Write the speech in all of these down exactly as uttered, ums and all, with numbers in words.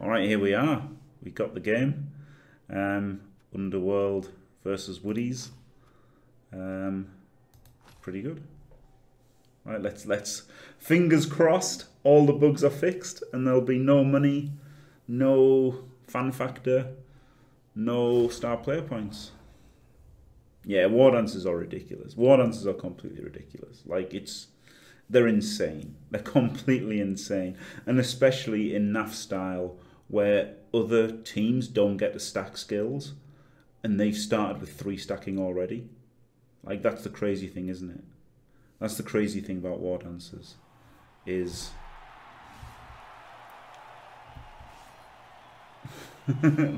All right, here we are. We got the game. Um, Underworld versus Woodies. Um, pretty good. All right, let's let's fingers crossed. All the bugs are fixed, and there'll be no money, no fan factor, no star player points. Yeah, Wardancers are ridiculous. Wardancers are completely ridiculous. Like, it's, they're insane. They're completely insane. And especially in N A F style, where other teams don't get to stack skills, and they've started with three stacking already. Like, that's the crazy thing, isn't it? That's the crazy thing about Wardancers, is...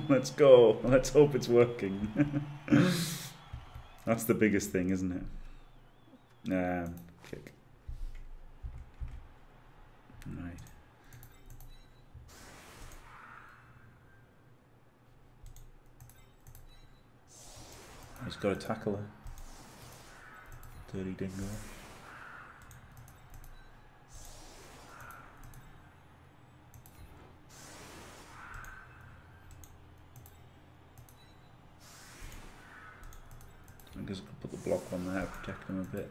Let's go. Let's hope it's working. That's the biggest thing, isn't it? Um, kick. Right. I just got to tackle her. Dirty dingo. I guess I could put the block on there to protect them a bit.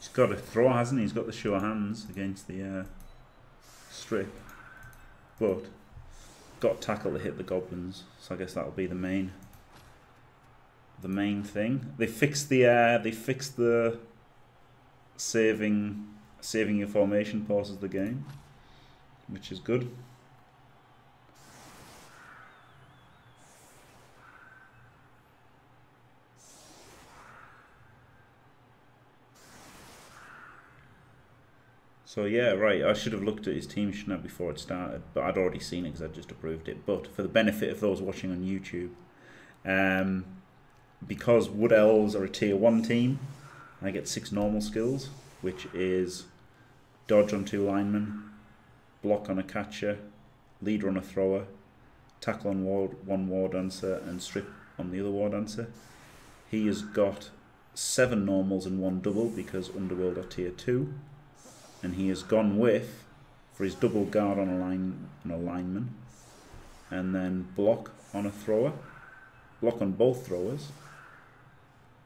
He's got a throw, hasn't he? He's got the sure hands against the uh, strip. But, got tackle to hit the goblins, so I guess that'll be the main the main thing. They fixed the, uh, they fixed the saving, saving your formation pauses the game, which is good. So yeah, right, I should have looked at his team, shouldn't I, before it started, but I'd already seen it because I'd just approved it. But for the benefit of those watching on YouTube, um, because Wood Elves are a tier one team, I get six normal skills, which is dodge on two linemen, block on a catcher, leader on a thrower, tackle on ward, one Wardancer, and strip on the other Wardancer. He has got seven normals and one double because Underworld are tier two. And he has gone with, for his double guard on a line, on a lineman, and then block on a thrower, block on both throwers,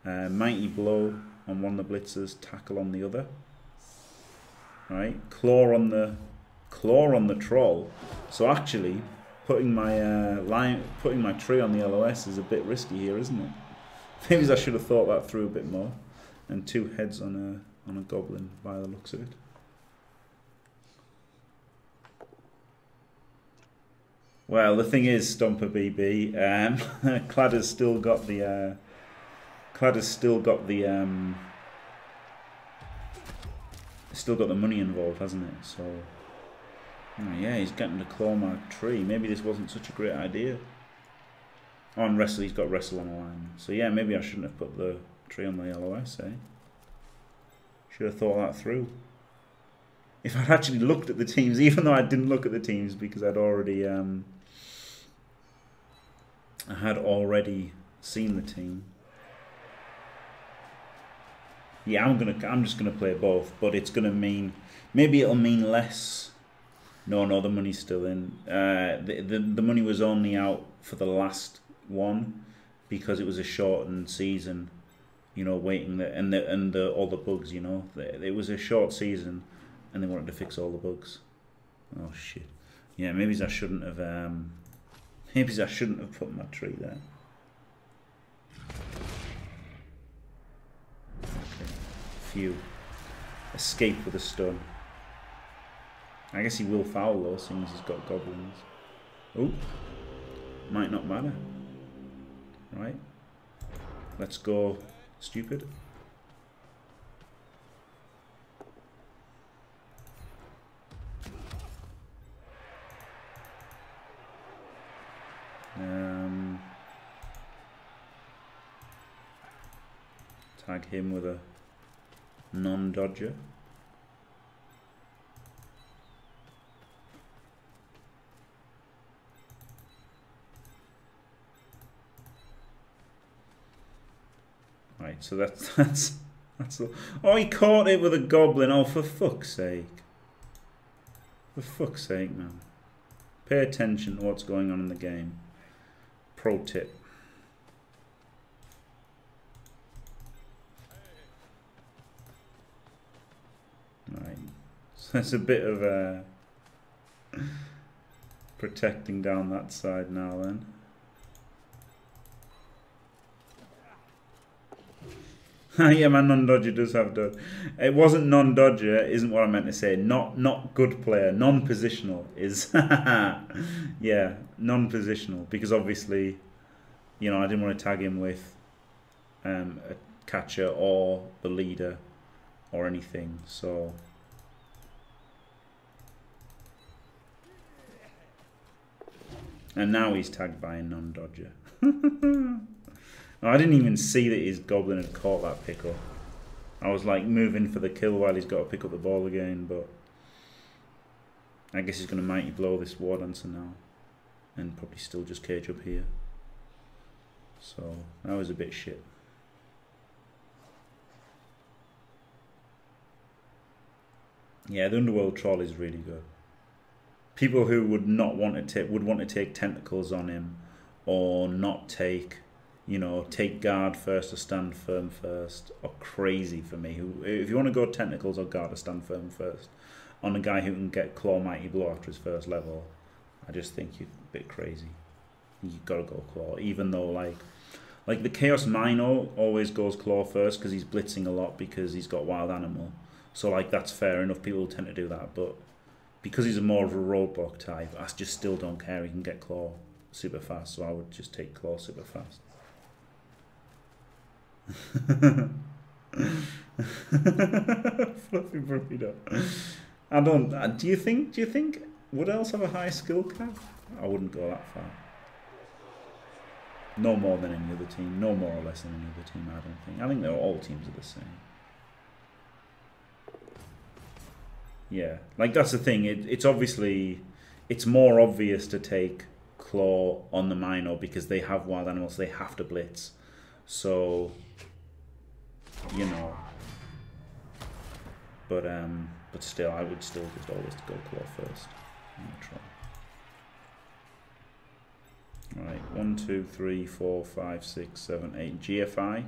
uh, mighty blow on one of the blitzers, tackle on the other, right? Claw on the, claw on the troll. So actually, putting my uh, line, putting my tree on the L O S is a bit risky here, isn't it? Maybe I should have thought that through a bit more. And two heads on a on a goblin by the looks of it. Well, the thing is, Stomper B B, um, Clad has still got the, uh, Clad has still got the, um, still got the money involved, hasn't it? So, oh yeah, he's getting the claw mark tree. Maybe this wasn't such a great idea. Oh, and wrestle, he's got wrestle on the line. So yeah, maybe I shouldn't have put the tree on the L O S, eh? Should have thought that through. If I'd actually looked at the teams, even though I didn't look at the teams because I'd already, um. I had already seen the team. Yeah, I'm gonna. I'm just gonna play both, but it's gonna mean, maybe it'll mean less. No, no, the money's still in. Uh, the the the money was only out for the last one because it was a shortened season, you know, waiting the, and the and the all the bugs, you know, it was a short season, and they wanted to fix all the bugs. Oh shit! Yeah, maybe I shouldn't have. Um, maybe I shouldn't have put my tree there. Okay. Phew. Escape with a stun. I guess he will foul though, seeing as he's got goblins. Oh, might not matter. Right. Let's go, stupid. Um, tag him with a non-dodger. Right, so that's that's That's a, oh, he caught it with a goblin. Oh, for fuck's sake. For fuck's sake, man. Pay attention to what's going on in the game. Pro tip. Right. So there's a bit of a uh, protecting down that side now then. Yeah, my non-dodger does have dodge. It wasn't non-dodger, isn't what I meant to say. Not not good player. Non-positional is... yeah, non-positional. Because obviously, you know, I didn't want to tag him with um, a catcher or the leader or anything. So... and now he's tagged by a non-dodger. I didn't even see that his goblin had caught that pickle. I was like moving for the kill while he's got to pick up the ball again, but I guess he's going to mighty blow this Wardancer now and probably still just cage up here. So that was a bit shit. Yeah, the Underworld troll is really good. People who would not want to take would want to take tentacles on him or not take, you know, take guard first or stand firm first, or crazy for me. Who, if you want to go tentacles or guard or stand firm first, on a guy who can get claw mighty blow after his first level, I just think you're a bit crazy. You gotta go claw, even though like, like the Chaos Minor always goes claw first because he's blitzing a lot because he's got wild animal. So like that's fair enough. People tend to do that, but because he's more of a roadblock type, I just still don't care. He can get claw super fast, so I would just take claw super fast. Fluffy burrito. I don't. Uh, do you think? Do you think Wood Elves have a high skill cap? I wouldn't go that far. No more than any other team. No more or less than any other team. I don't think. I think they're all teams are the same. Yeah, like that's the thing. It, it's obviously, it's more obvious to take claw on the Minor because they have wild animals. They have to blitz. So, you know, but um, but still, I would still just always go claw first. All right, one, two, three, four, five, six, seven, eight. G F I,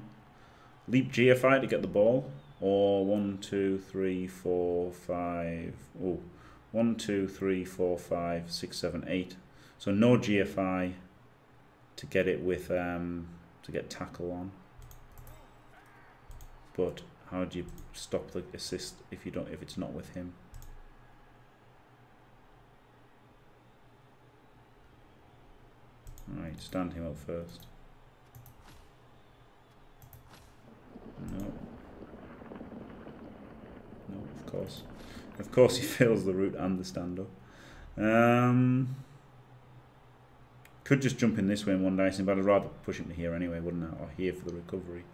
leap G F I to get the ball, or one, two, three, four, five. Oh, one, two, three, four, five, six, seven, eight. So no G F I to get it with um. To get tackle on, but how do you stop the assist if you don't? If it's not with him, all right. Stand him up first. No, no. Of course, of course, he fails the route and the stand up. Um. Could just jump in this way in one dice, but I'd rather push him to here anyway, wouldn't I? Or here for the recovery.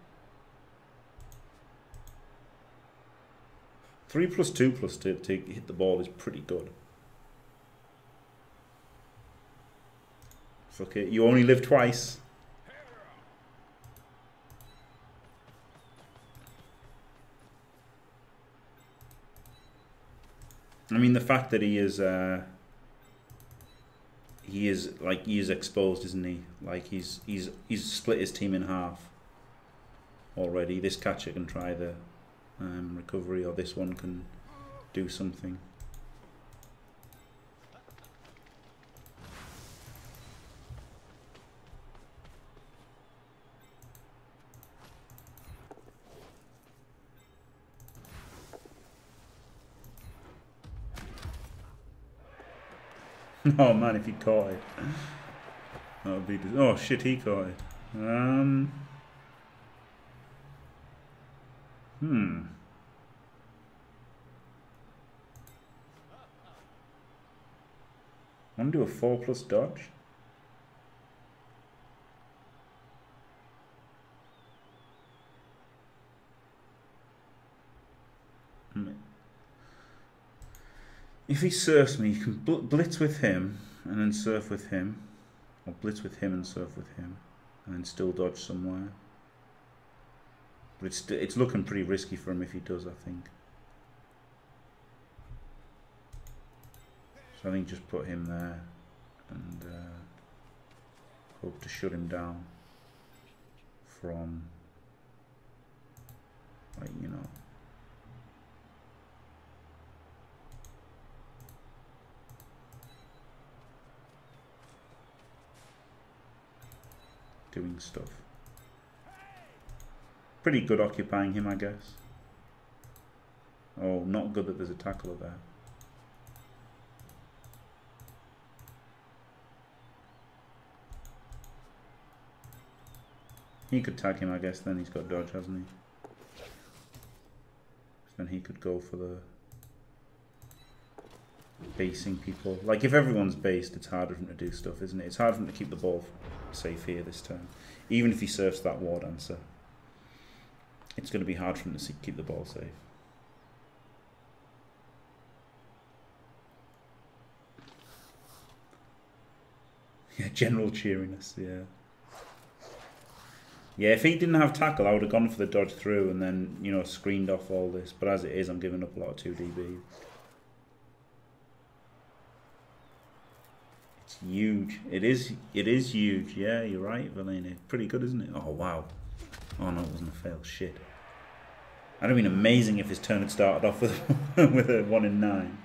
Three plus two plus two to hit the ball is pretty good. Fuck it, you only live twice. I mean, the fact that he is... Uh, He is like he is exposed, isn't he? Like he's he's he's split his team in half already. This catcher can try the um, recovery, or this one can do something. Oh man, if he caught it, that would be. Oh shit, he caught it. Um. Hmm. I want to do a four plus dodge. If he surfs me, you can bl blitz with him and then surf with him, or blitz with him and surf with him, and then still dodge somewhere. But it's, it's looking pretty risky for him if he does, I think. So I think just put him there and uh, hope to shut him down from, like, you know. Doing stuff. Pretty good occupying him, I guess. Oh, not good that there's a tackler there. He could tag him, I guess, then he's got dodge, hasn't he? So then he could go for the basing people. Like, if everyone's based, it's harder for him to do stuff, isn't it? It's hard for him to keep the ball safe here this time. Even if he surfs that Wardancer, it's going to be hard for him to keep the ball safe. Yeah, general cheeriness, yeah. Yeah, if he didn't have tackle, I would have gone for the dodge through and then, you know, screened off all this. But as it is, I'm giving up a lot of two D B. It's huge. It is It is huge. Yeah, you're right, Valena. Pretty good, isn't it? Oh, wow. Oh, no, it wasn't a fail. Shit. I'd have been amazing if his turn had started off with, with a one in nine.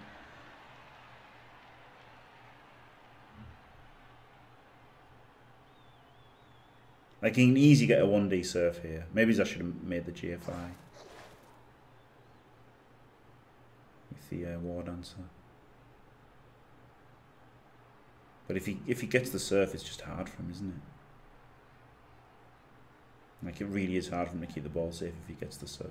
Like, he can easily get a one D surf here. Maybe I should have made the G F I. With the uh, Wardancer. But if he, if he gets the surf, it's just hard for him, isn't it? Like, it really is hard for him to keep the ball safe if he gets the surf.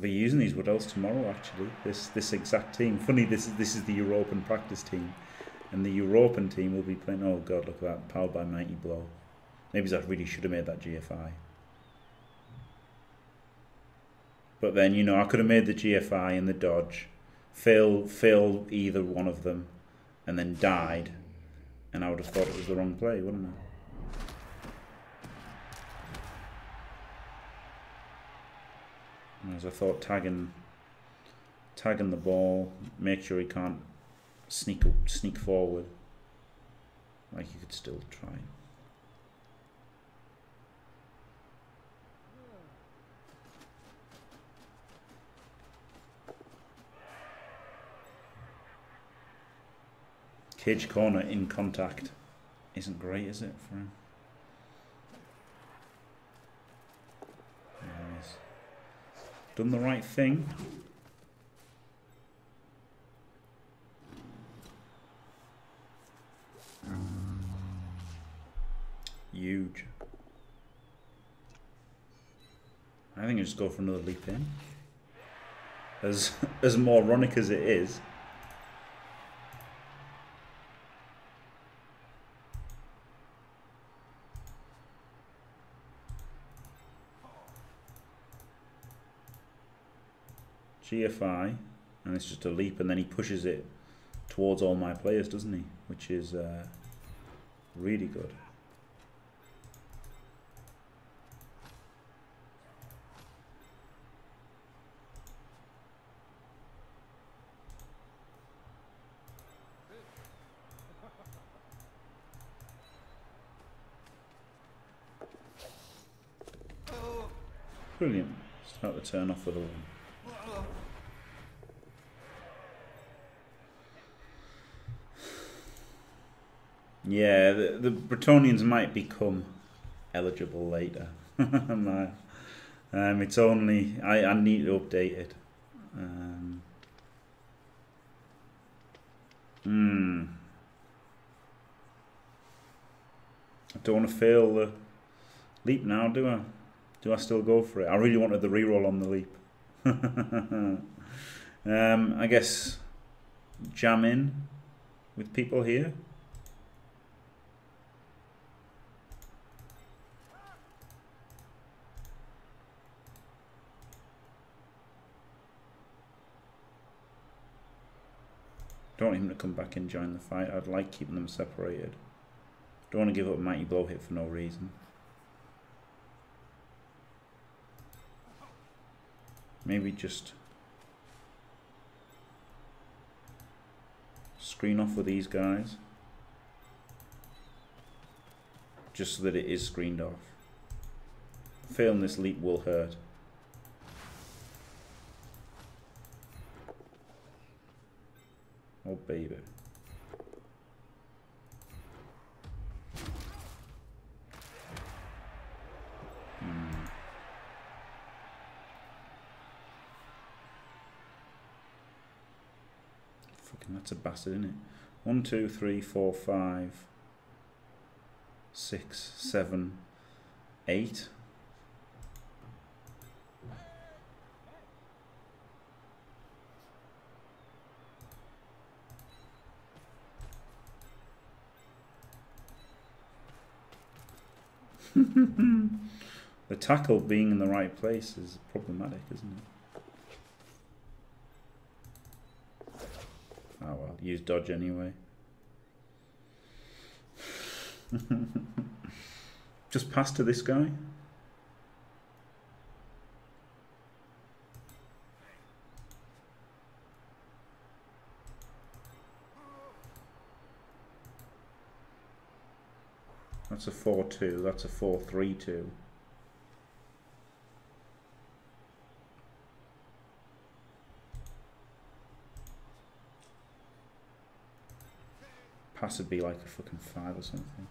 Be using these Wood Elves tomorrow, actually. This this exact team. Funny, this is this is the European practice team, and the European team will be playing. Oh god, look at that! Powered by Mighty Blow. Maybe that really should have made that G F I. But then, you know, I could have made the G F I and the dodge, fail fail either one of them, and then died, and I would have thought it was the wrong play, wouldn't I? As I thought, tagging, tagging the ball, make sure he can't sneak up, sneak forward. Like, you could still try. Cage corner in contact isn't great, is it, for him? Done the right thing. Huge. I think I just go for another leap in. As as moronic as it is. G F I, and it's just a leap, and then he pushes it towards all my players, doesn't he? Which is uh, really good. Brilliant. Start the turn off with a one. Yeah, the, the Bretonnians might become eligible later. um, it's only I, I need to update it. Um, mm, I don't want to fail the leap now, do I? Do I still go for it? I really wanted the reroll on the leap. Um, I guess jam in with people here. Don't want him to come back and join the fight. I'd like keeping them separated. Don't want to give up a mighty blow hit for no reason. Maybe just screen off with these guys. Just so that it is screened off. Failing this leap will hurt. Oh baby. Mm. Fucking that's a bastard, isn't it? One, two, three, four, five, six, seven, eight. The tackle being in the right place is problematic, isn't it? Oh well, use dodge anyway. Just pass to this guy. That's a four two, that's a four three two. Pass would be like a fucking five or something.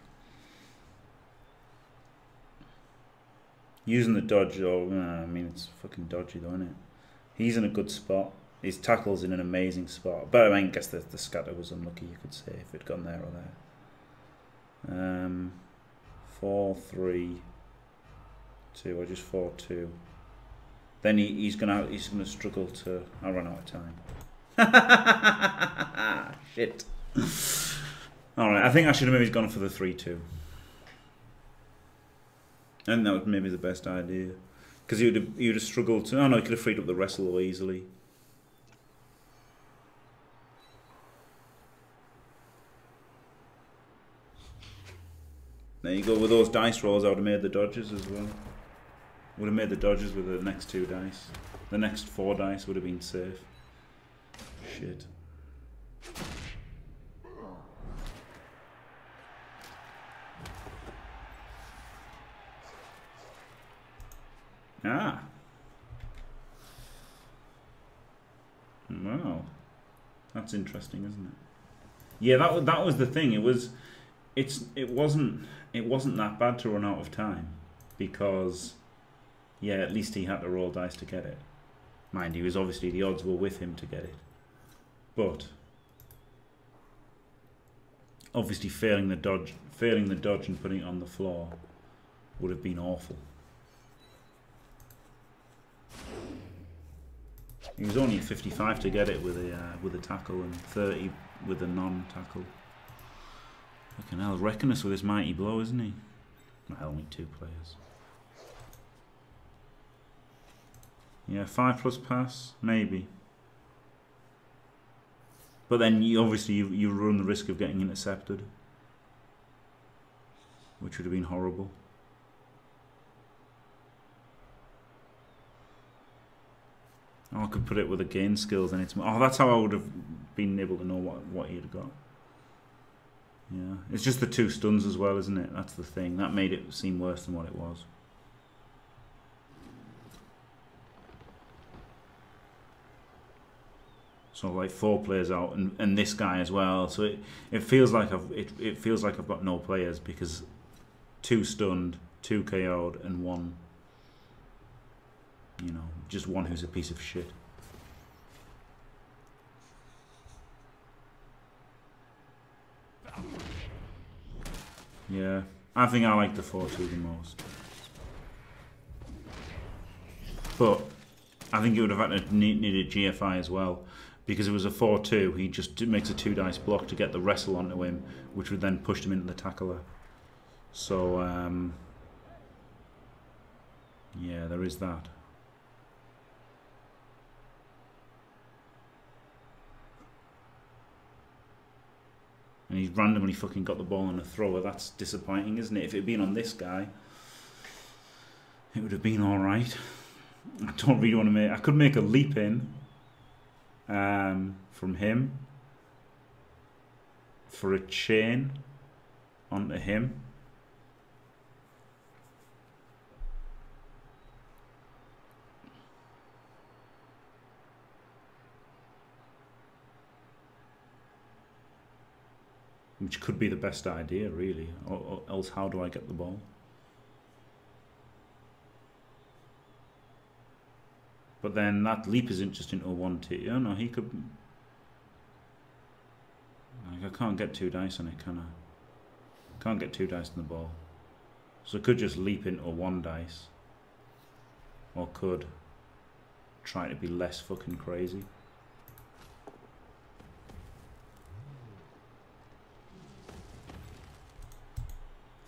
Using the dodge, though, I mean, it's fucking dodgy though, isn't it? He's in a good spot. His tackle's in an amazing spot. But I mean, I guess the, the scatter was unlucky, you could say, if it'd gone there or there. Um... Four, three, two, or just four, two. Then he, he's gonna he's gonna struggle to. I run out of time. Shit. All right, I think I should have maybe gone for the three, two. And that was maybe the best idea, because he would have he would have struggled to. Oh no, he could have freed up the wrestle easily. There you go, with those dice rolls I would have made the dodges as well. Would have made the dodges with the next two dice. The next four dice would have been safe. Shit. Ah. Wow. That's interesting, isn't it? Yeah, that, that was the thing. It was... It's it wasn't it wasn't that bad to run out of time, because yeah, at least he had to roll dice to get it. Mind you, was obviously the odds were with him to get it, but obviously failing the dodge, failing the dodge and putting it on the floor would have been awful. He was only fifty-five to get it with a uh, with a tackle and thirty with a non-tackle. Fucking hell, wrecking us with his mighty blow, isn't he? Well, only two players. Yeah, five plus pass, maybe. But then, you, obviously, you, you run the risk of getting intercepted. Which would have been horrible. Oh, I could put it with a gain skills and it's... Oh, that's how I would have been able to know what, what he had got. Yeah, it's just the two stuns as well, isn't it? That's the thing. That made it seem worse than what it was. So like four players out, and and this guy as well. So it it feels like I've it it feels like I've got no players, because two stunned, two K O'd, and one. You know, just one who's a piece of shit. Yeah, I think I like the four two the most. But I think he would have needed G F I as well, because it was a four two. He just makes a two dice block to get the wrestle onto him, which would then push him into the tackler. So um, yeah, there is that. And he's randomly fucking got the ball on a thrower. That's disappointing, isn't it? If it had been on this guy, it would have been all right. I don't really want to make... I could make a leap in um, from him for a chain onto him. Which could be the best idea, really. Or, or else, how do I get the ball? But then that leap isn't just into a one two. Oh no, he could... Like, I can't get two dice on it, can I? I can't get two dice on the ball. So I could just leap into a one dice. Or could try to be less fucking crazy.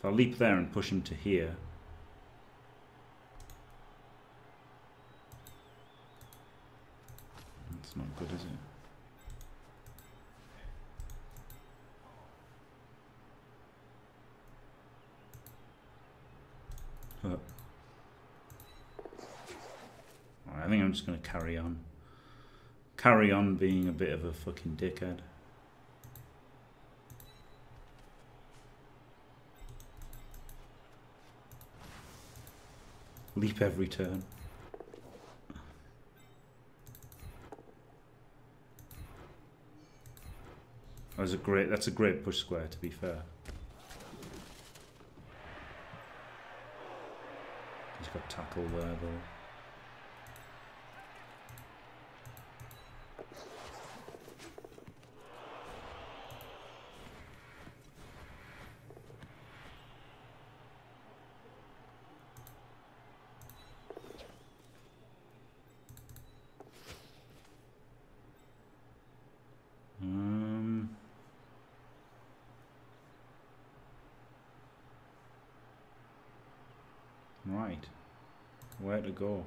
I'll leap there and push him to here. That's not good, is it? But I think I'm just going to carry on. Carry on being a bit of a fucking dickhead. Leap every turn. That's a great. That's a great push square. To be fair, he's got tackle there though. Where to go?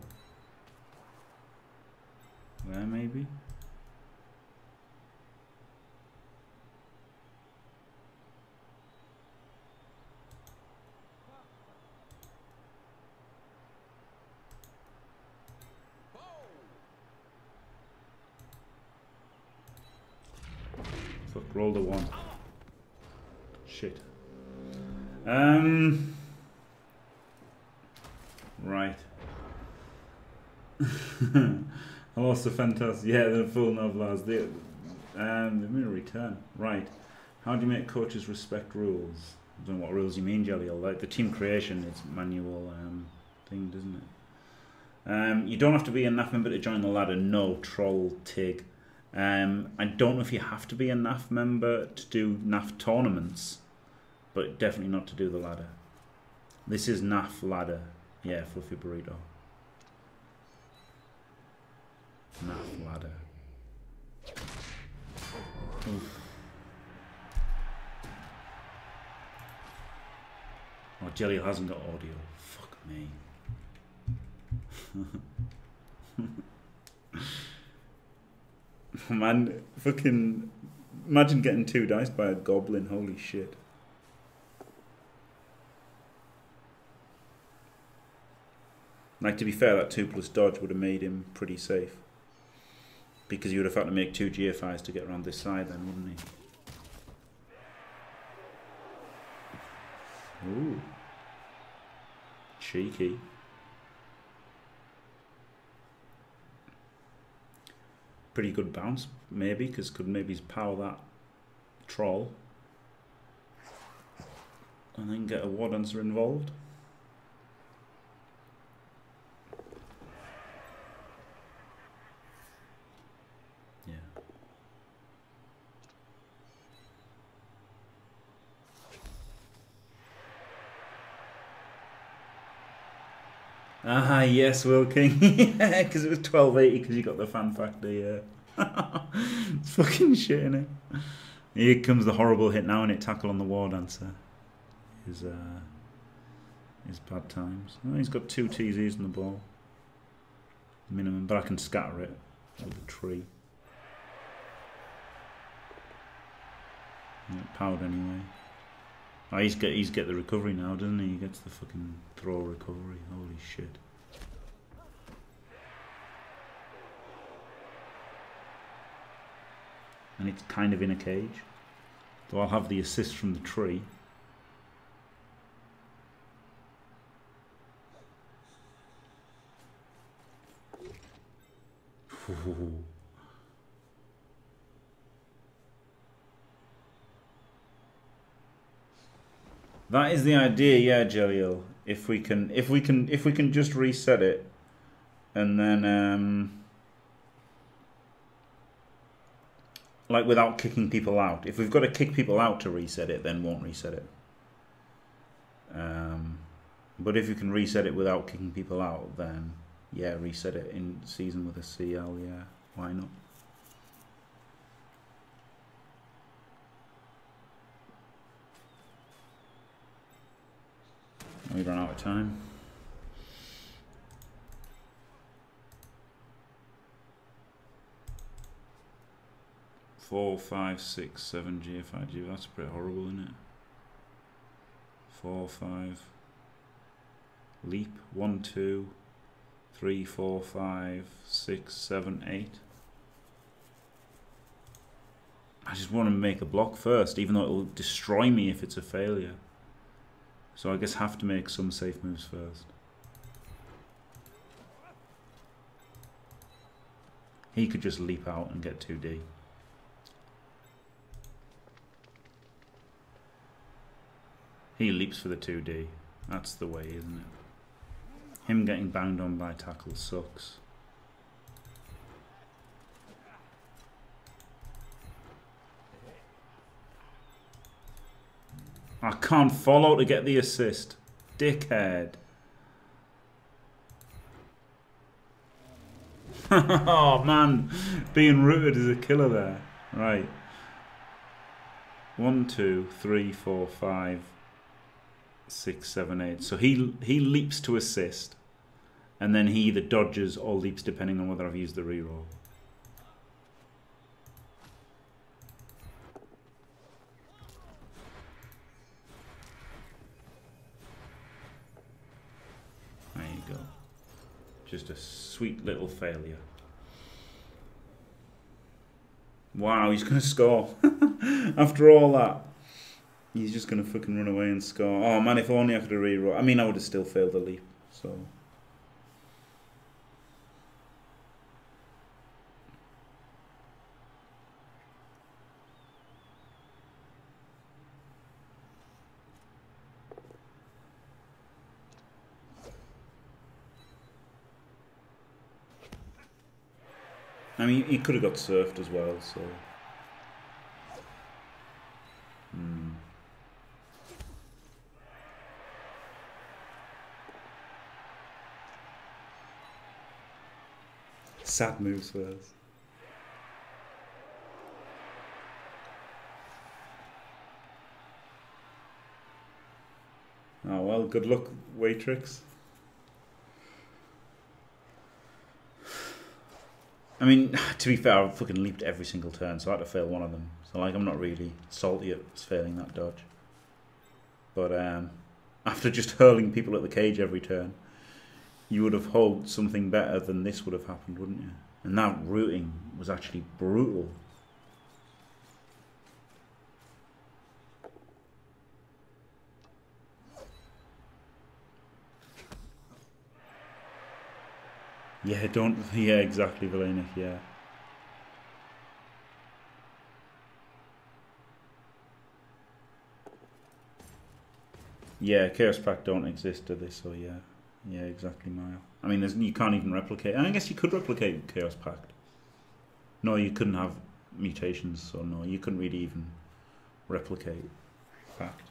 There maybe? Fuck, roll the one. Shit. Um... Right. I lost a fantastic. Yeah, they're full novellas. They, um, they're going to return. Right. How do you make coaches respect rules? I don't know what rules you mean, Jelliel. Like the team creation, it's manual um, thing, doesn't it? Um, you don't have to be a N A F member to join the ladder. No, troll, Tig. Um, I don't know if you have to be a N A F member to do N A F tournaments, but definitely not to do the ladder. This is N A F ladder. Yeah, fluffy burrito. N A F ladder. Oof. Oh, Jelliel hasn't got audio. Fuck me. Man, fucking... Imagine getting two dice by a goblin, holy shit. Like, to be fair, that two plus dodge would have made him pretty safe. Because you would have had to make two G F Is to get around this side then, wouldn't he? Ooh. Cheeky. Pretty good bounce, maybe, because could maybe power that troll. And then get a Wardancer involved. Ah, yes, Will King. Yeah, because it was twelve eighty because you got the fan factor, yeah. It's fucking shit, innit? Here comes the horrible hit now, and it tackle on the Wardancer. His, uh, his bad times. Oh, he's got two T Zs in the ball. Minimum, but I can scatter it with a tree. Not powered anyway. Oh, he's get he's get the recovery now, doesn't he? He gets the fucking throw recovery. Holy shit! And it's kind of in a cage, though. I'll have the assist from the tree. Ooh. That is the idea, yeah, Jelliel. If we can, if we can, if we can just reset it, and then, um, like without kicking people out. If we've got to kick people out to reset it, then won't reset it. Um, but if you can reset it without kicking people out, then yeah, reset it in season with a C L. Yeah, why not? We run out of time. Four, five, six, seven, G F I G. That's pretty horrible, isn't it? Four, five. Leap. One, two, three, four, five, six, seven, eight. I just want to make a block first, even though it will destroy me if it's a failure. So I guess have to make some safe moves first. He could just leap out and get two D. He leaps for the two D. That's the way, isn't it? Him getting banged on by tackle sucks. I can't follow to get the assist. Dickhead. Oh, man. Being rooted is a killer there. Right. One, two, three, four, five, six, seven, eight. So he, he leaps to assist. And then he either dodges or leaps, depending on whether I've used the reroll. Just a sweet little failure. Wow, he's going to score. After all that, he's just going to fucking run away and score. Oh, man, if only I could have rerolled. I mean, I would have still failed the leap, so. I mean, he could have got surfed as well, so. Mm. Sad moves first. Oh, well, good luck, Waitrix. I mean, to be fair, I've fucking leaped every single turn, so I had to fail one of them. So, like, I'm not really salty at failing that dodge. But um, after just hurling people at the cage every turn, you would have hoped something better than this would have happened, wouldn't you? And that rooting was actually brutal. Yeah, don't. Yeah, exactly, Valena. Yeah. Yeah, Chaos Pact don't exist, do they? So yeah, yeah, exactly, Maya. I mean, there's, you can't even replicate. I guess you could replicate Chaos Pact. No, you couldn't have mutations, so no, you couldn't really even replicate Pact.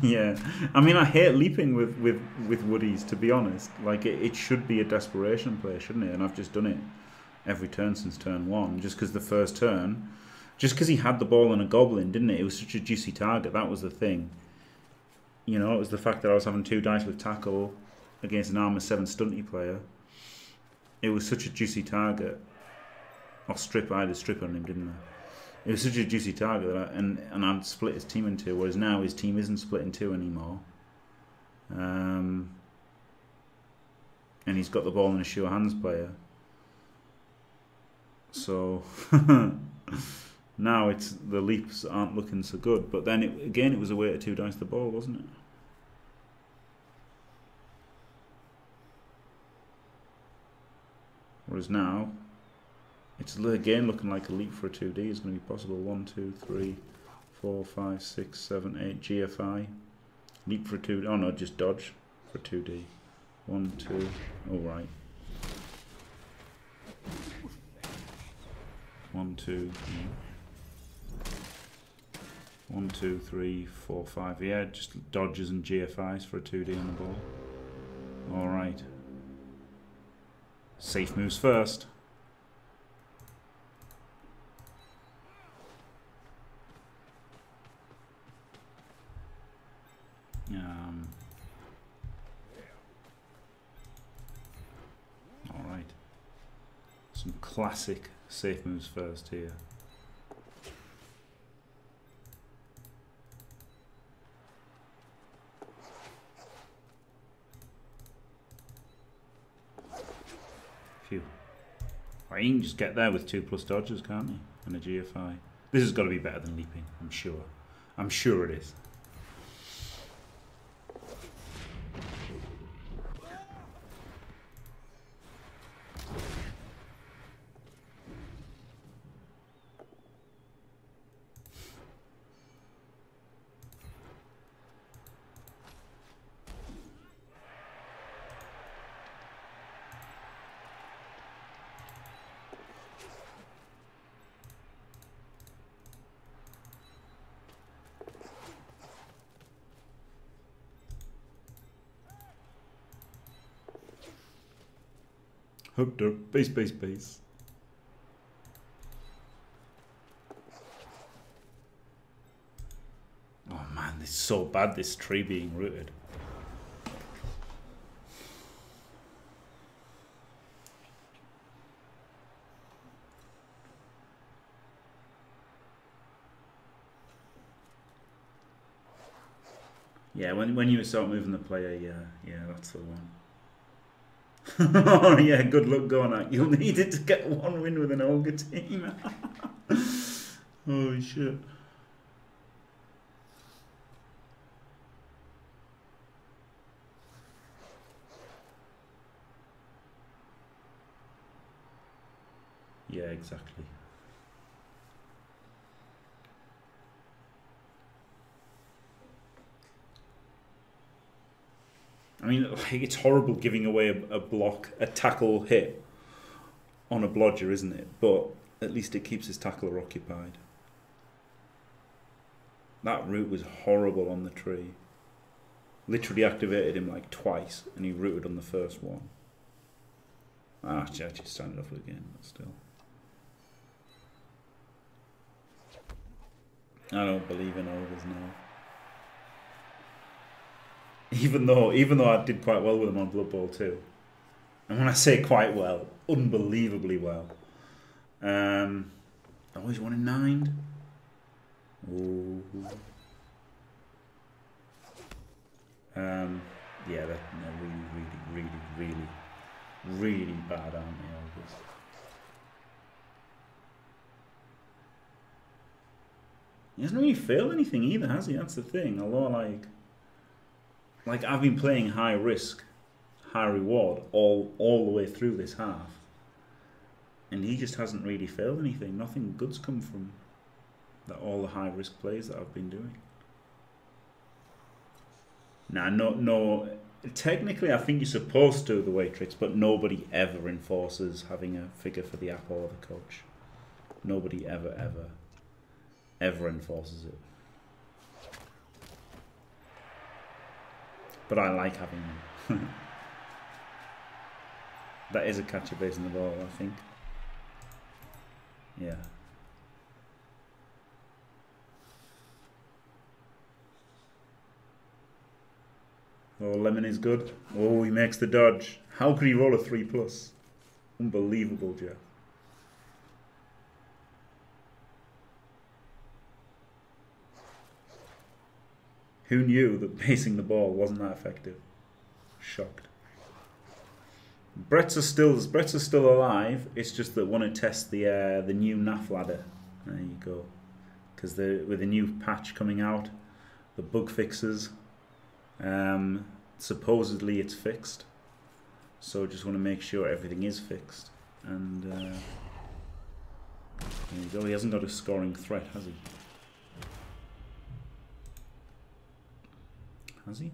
Yeah, I mean, I hate leaping with with with woodies, to be honest. Like, it, it should be a desperation play, shouldn't it? And I've just done it every turn since turn one, just because the first turn, just because he had the ball and a goblin, didn't it? It was such a juicy target. That was the thing. You know, it was the fact that I was having two dice with tackle against an armor seven stunty player. It was such a juicy target. Or strip, I had a strip on him, didn't I? It was such a juicy target, that I, and, and I'd split his team in two, whereas now his team isn't split in two anymore. Um, and he's got the ball in a sure hands player. So, now it's the leaps aren't looking so good. But then, it, again, it was a way to two dice the ball, wasn't it? Whereas now, it's again looking like a leap for a two D is going to be possible. one, two, three, four, five, six, seven, eight, G F I. Leap for a two D. Oh no, just dodge for a two D. one, two. All right. one, two. one, two, three, four, five. Yeah, just dodges and G F Is for a two D on the ball. All right. Safe moves first. Um, all right. Some classic safe moves first here. Phew. Well, he can just get there with two plus dodges, can't he? And a G F I. This has got to be better than leaping, I'm sure. I'm sure it is. Hooked up, base, base, base. Oh man, this is so bad, this tree being rooted. Yeah, when, when you start moving the player, yeah, yeah, that's the one. Oh yeah, good luck going out. You'll need it to get one win with an Ogre team. Holy shit. Yeah, exactly. I mean, like, it's horrible giving away a, a block, a tackle hit on a blodger, isn't it? But at least it keeps his tackler occupied. That root was horrible on the tree. Literally activated him like twice, and he rooted on the first one. Ah, I just started off again, but still. I don't believe in ogres now. Even though, even though I did quite well with him on Blood Bowl two. And when I say quite well, unbelievably well. Um, I always wanted nine. Ooh. Um, yeah, they're, they're really, really, really, really, really bad, aren't they, Elvis? He hasn't really failed anything either, has he? That's the thing. Although, like... Like, I've been playing high risk, high reward all all the way through this half. And he just hasn't really failed anything. Nothing good's come from that, all the high risk plays that I've been doing. Nah, no, no. Technically, I think you're supposed to do the Waitrix, but nobody ever enforces having a figure for the app or the coach. Nobody ever, ever, ever enforces it. but I like having them. That is a catcher based on the ball, I think. Yeah. Oh, Lemon is good. Oh, he makes the dodge. How could he roll a three plus? Unbelievable, Jeff. Who knew that basing the ball wasn't that effective? Shocked. Brett's are still Brett's are still alive. It's just that I want to test the uh, the new N A F ladder. There you go. Because the with the new patch coming out, the bug fixes. Um, supposedly it's fixed. So just want to make sure everything is fixed. And uh, there you go. He hasn't got a scoring threat, has he? Has he?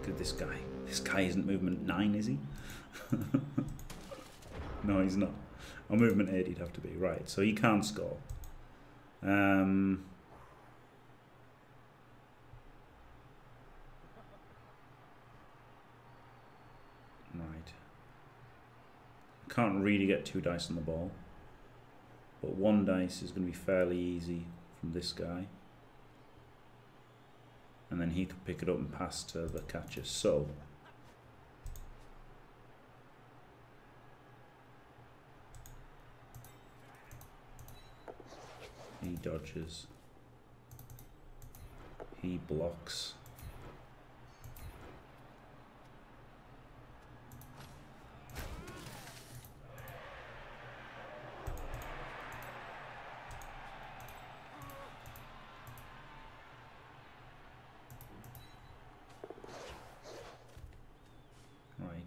Look at this guy. This guy isn't movement nine, is he? No, he's not. Or movement eight he'd have to be. Right, so he can't score. Um, right. Can't really get two dice on the ball. But one dice is going to be fairly easy from this guy. And then he could pick it up and pass to the catcher. So, he dodges. He blocks.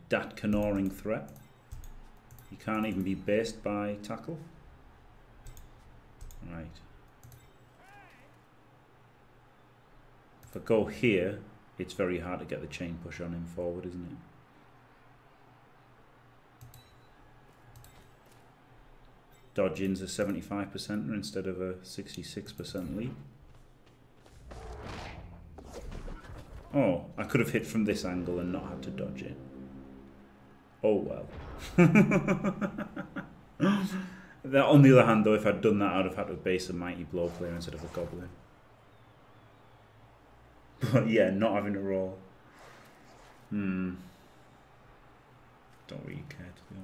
Dat canoring threat. He can't even be based by tackle. Right. If I go here, it's very hard to get the chain push on him forward, isn't it? Dodge in's a seventy-five percenter instead of a sixty-six percent lead. Oh, I could have hit from this angle and not had to dodge it. Oh well. On the other hand though, if I'd done that I'd have had to base a mighty blow player instead of a goblin. But yeah, not having a roll. Hmm. Don't really care to be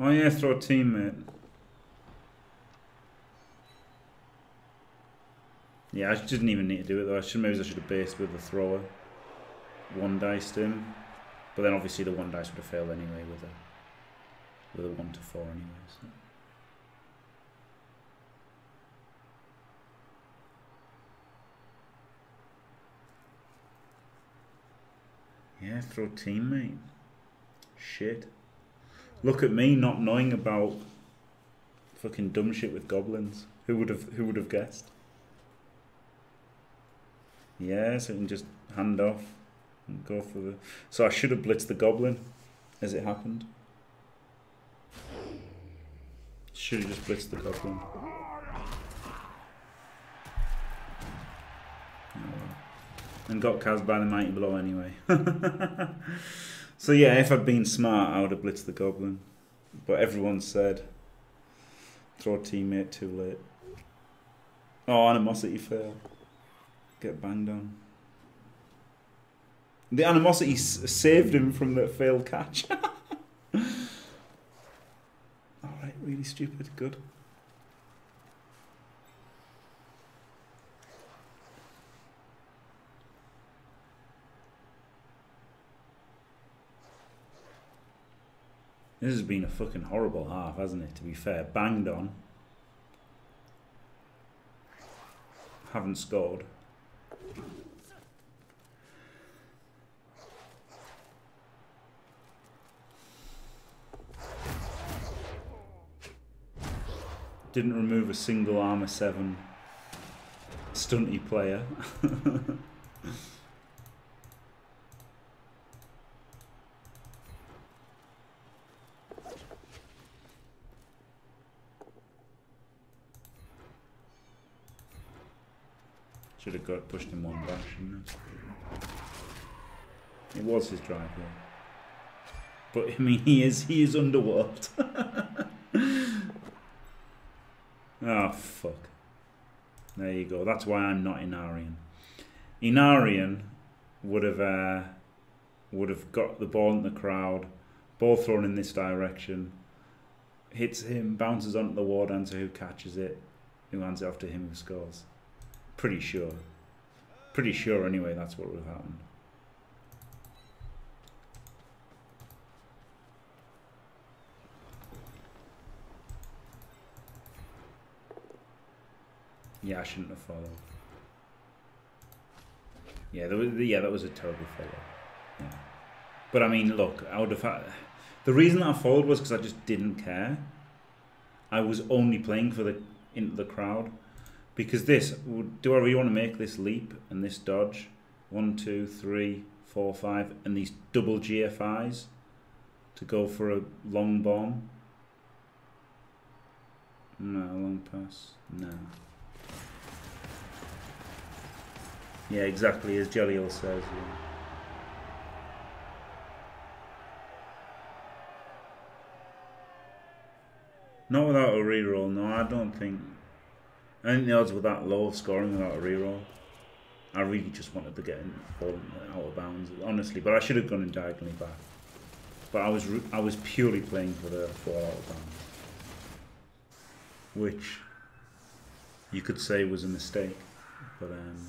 honest. Oh yeah, throw a teammate. Yeah, I didn't even need to do it though. I should maybe I should have based with the thrower. One diced him, but then obviously the one dice would have failed anyway with a with a one to four anyway. So. Yeah, throw teammate. Shit. Look at me not knowing about fucking dumb shit with goblins. Who would have who would have guessed? Yeah, so you can just hand off. And go for the. So I should have blitzed the goblin, as it happened. Should have just blitzed the goblin. Oh well. And got Kaz by the mighty blow anyway. So yeah, if I'd been smart, I would have blitzed the goblin. But everyone said, throw a teammate too late. Oh, animosity fail. Get banged on. The animosity s saved him from that failed catch. Alright, really stupid. Good. This has been a fucking horrible half, hasn't it? To be fair. Banged on. Haven't scored. Didn't remove a single armor seven stunty player. Should have got pushed in one back, shouldn't I? It was his driveway. But I mean, he is he is Underworld. Oh fuck. There you go. That's why I'm not Inarion. Inarion would have uh, would have got the ball in the crowd, ball thrown in this direction, hits him, bounces onto the Wardancer who catches it, who hands it off to him who scores. Pretty sure. Pretty sure anyway that's what would have happened. Yeah, I shouldn't have followed. Yeah, that was, yeah, that was a terrible follow. Yeah. But I mean, look, I would have had, the reason that I followed was because I just didn't care. I was only playing for the into the crowd, because this, do I really want to make this leap and this dodge? One, two, three, four, five, and these double G F Is to go for a long bomb. No, long pass. No. Yeah, exactly, as Jelliel says. Yeah. Not without a reroll, no, I don't think. I think the odds were that low of scoring without a reroll. I really just wanted to get in, fall out of bounds, honestly, but I should have gone in diagonally back. But I was I was purely playing for the fall out of bounds, which you could say was a mistake, but um.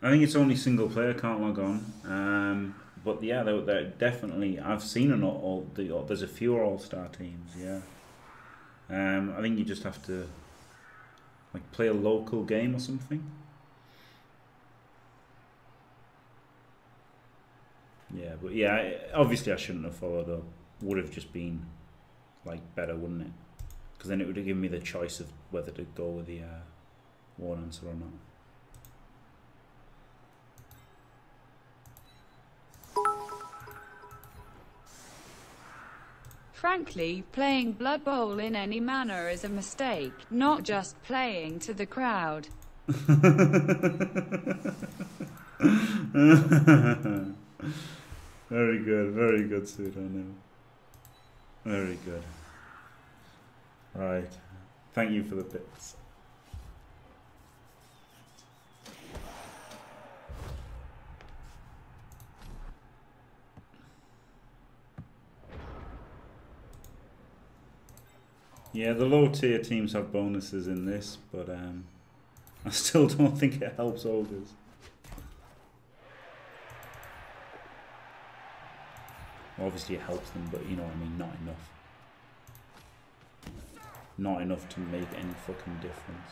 I think it's only single player can't log on, um, but yeah, they're, they're definitely. I've seen an all the there's a few all star teams, yeah. Um, I think you just have to like play a local game or something. Yeah, but yeah, obviously I shouldn't have followed up. Would have just been like better, wouldn't it? Because then it would have given me the choice of whether to go with the uh, Wardancer or not. Frankly, playing Blood Bowl in any manner is a mistake, not just playing to the crowd. Very good, very good pseudonym. Very good. Right. Thank you for the bits. Yeah, the low tier teams have bonuses in this, but um, I still don't think it helps ogres. Obviously it helps them, but you know what I mean, not enough. Not enough to make any fucking difference.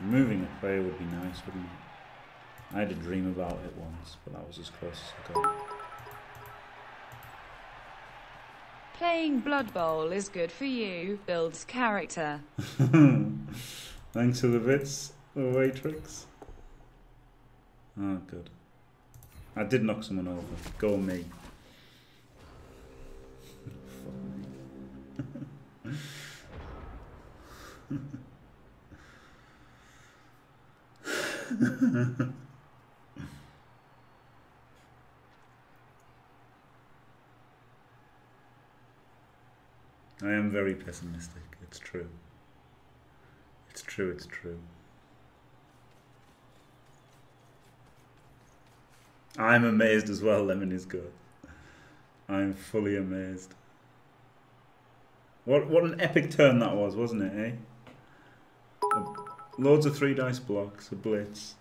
Moving a player would be nice, wouldn't it? I had a dream about it once, but that was as close as I got. Playing Blood Bowl is good for you, builds character. Thanks for the bits, the Waitrix. Oh, good. I did knock someone over. Go me. Fuck me. I am very pessimistic, it's true. It's true, it's true. I'm amazed as well, Lemon is good. I'm fully amazed. What what an epic turn that was, wasn't it, eh? Loads of three dice blocks, a blitz.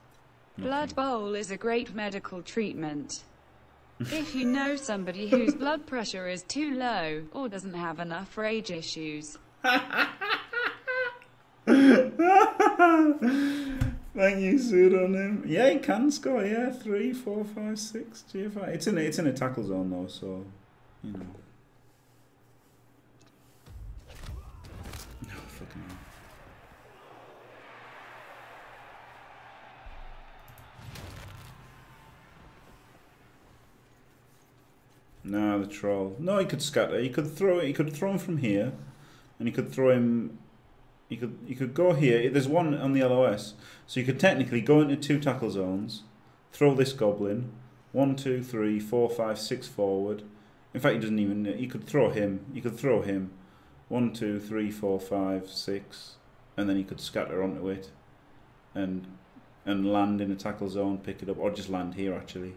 Nothing. Blood Bowl is a great medical treatment. If you know somebody whose blood pressure is too low, or doesn't have enough rage issues. Thank you, pseudonym. Yeah, he can score, yeah. Three, four, five, six, G F I. It's in, it's in a tackle zone though, so, you know. Oh, fucking hell. No, the troll. No, he could scatter. He could throw it. He could throw him from here, and he could throw him. He could. He could go here. There's one on the L O S, so you could technically go into two tackle zones, throw this goblin, one, two, three, four, five, six forward. In fact, he doesn't even. You could throw him. You could throw him, one, two, three, four, five, six, and then he could scatter onto it, and and land in a tackle zone, pick it up, or just land here actually.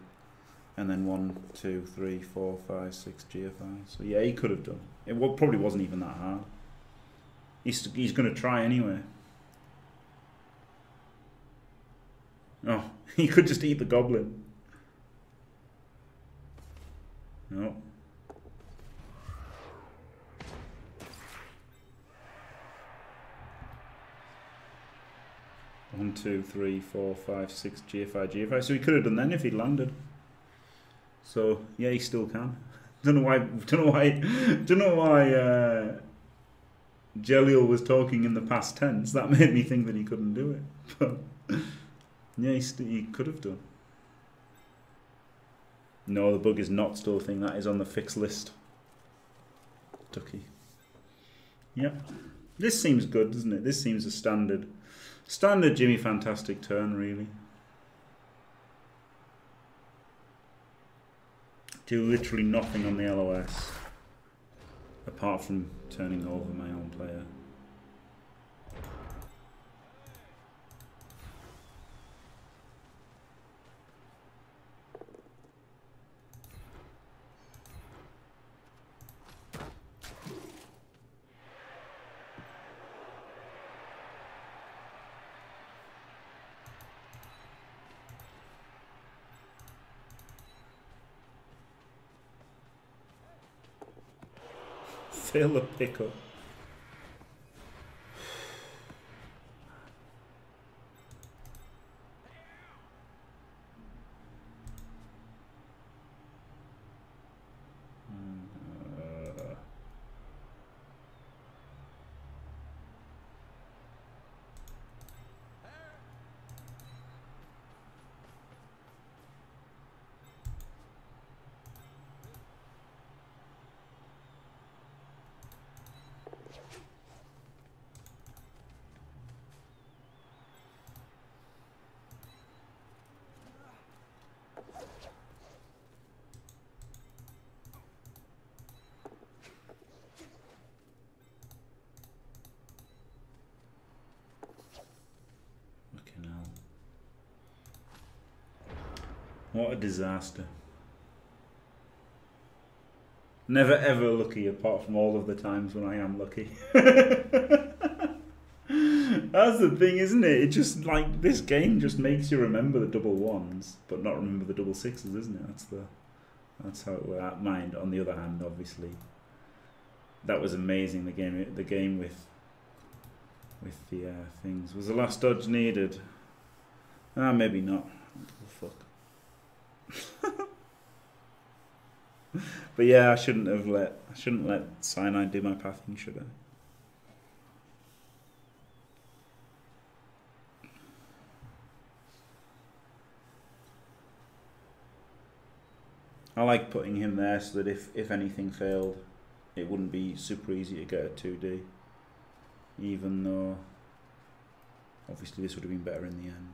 And then one, two, three, four, five, six G F I. So yeah, he could have done. It probably wasn't even that hard. He's he's going to try anyway. Oh, he could just eat the goblin. No. One, two, three, four, five, six G F I, G F I. So he could have done then if he'd landed. So yeah, he still can. Don't know why. Don't know why. Don't know why. Uh, Jelliel was talking in the past tense. That made me think that he couldn't do it. But yeah, he, st he could have done. No, the bug is not still a thing. That is on the fixed list. Ducky. Yep. This seems good, doesn't it? This seems a standard, standard Jimmy Fantastic turn, really. Do literally nothing on the L O S apart from turning over my own player. Philip Pickle. Uh, What a disaster. Never ever lucky apart from all of the times when I am lucky. That's the thing, isn't it? It just, like, this game just makes you remember the double ones, but not remember the double sixes, isn't it? That's the, that's how it worked. Mind, on the other hand, obviously, that was amazing, the game, the game with, with the uh, things. Was the last dodge needed? Ah, maybe not. Fuck. But yeah, I shouldn't have let I shouldn't let Cyanide do my pathing, should I? I like putting him there so that if, if anything failed, it wouldn't be super easy to get a two D. Even though obviously this would have been better in the end.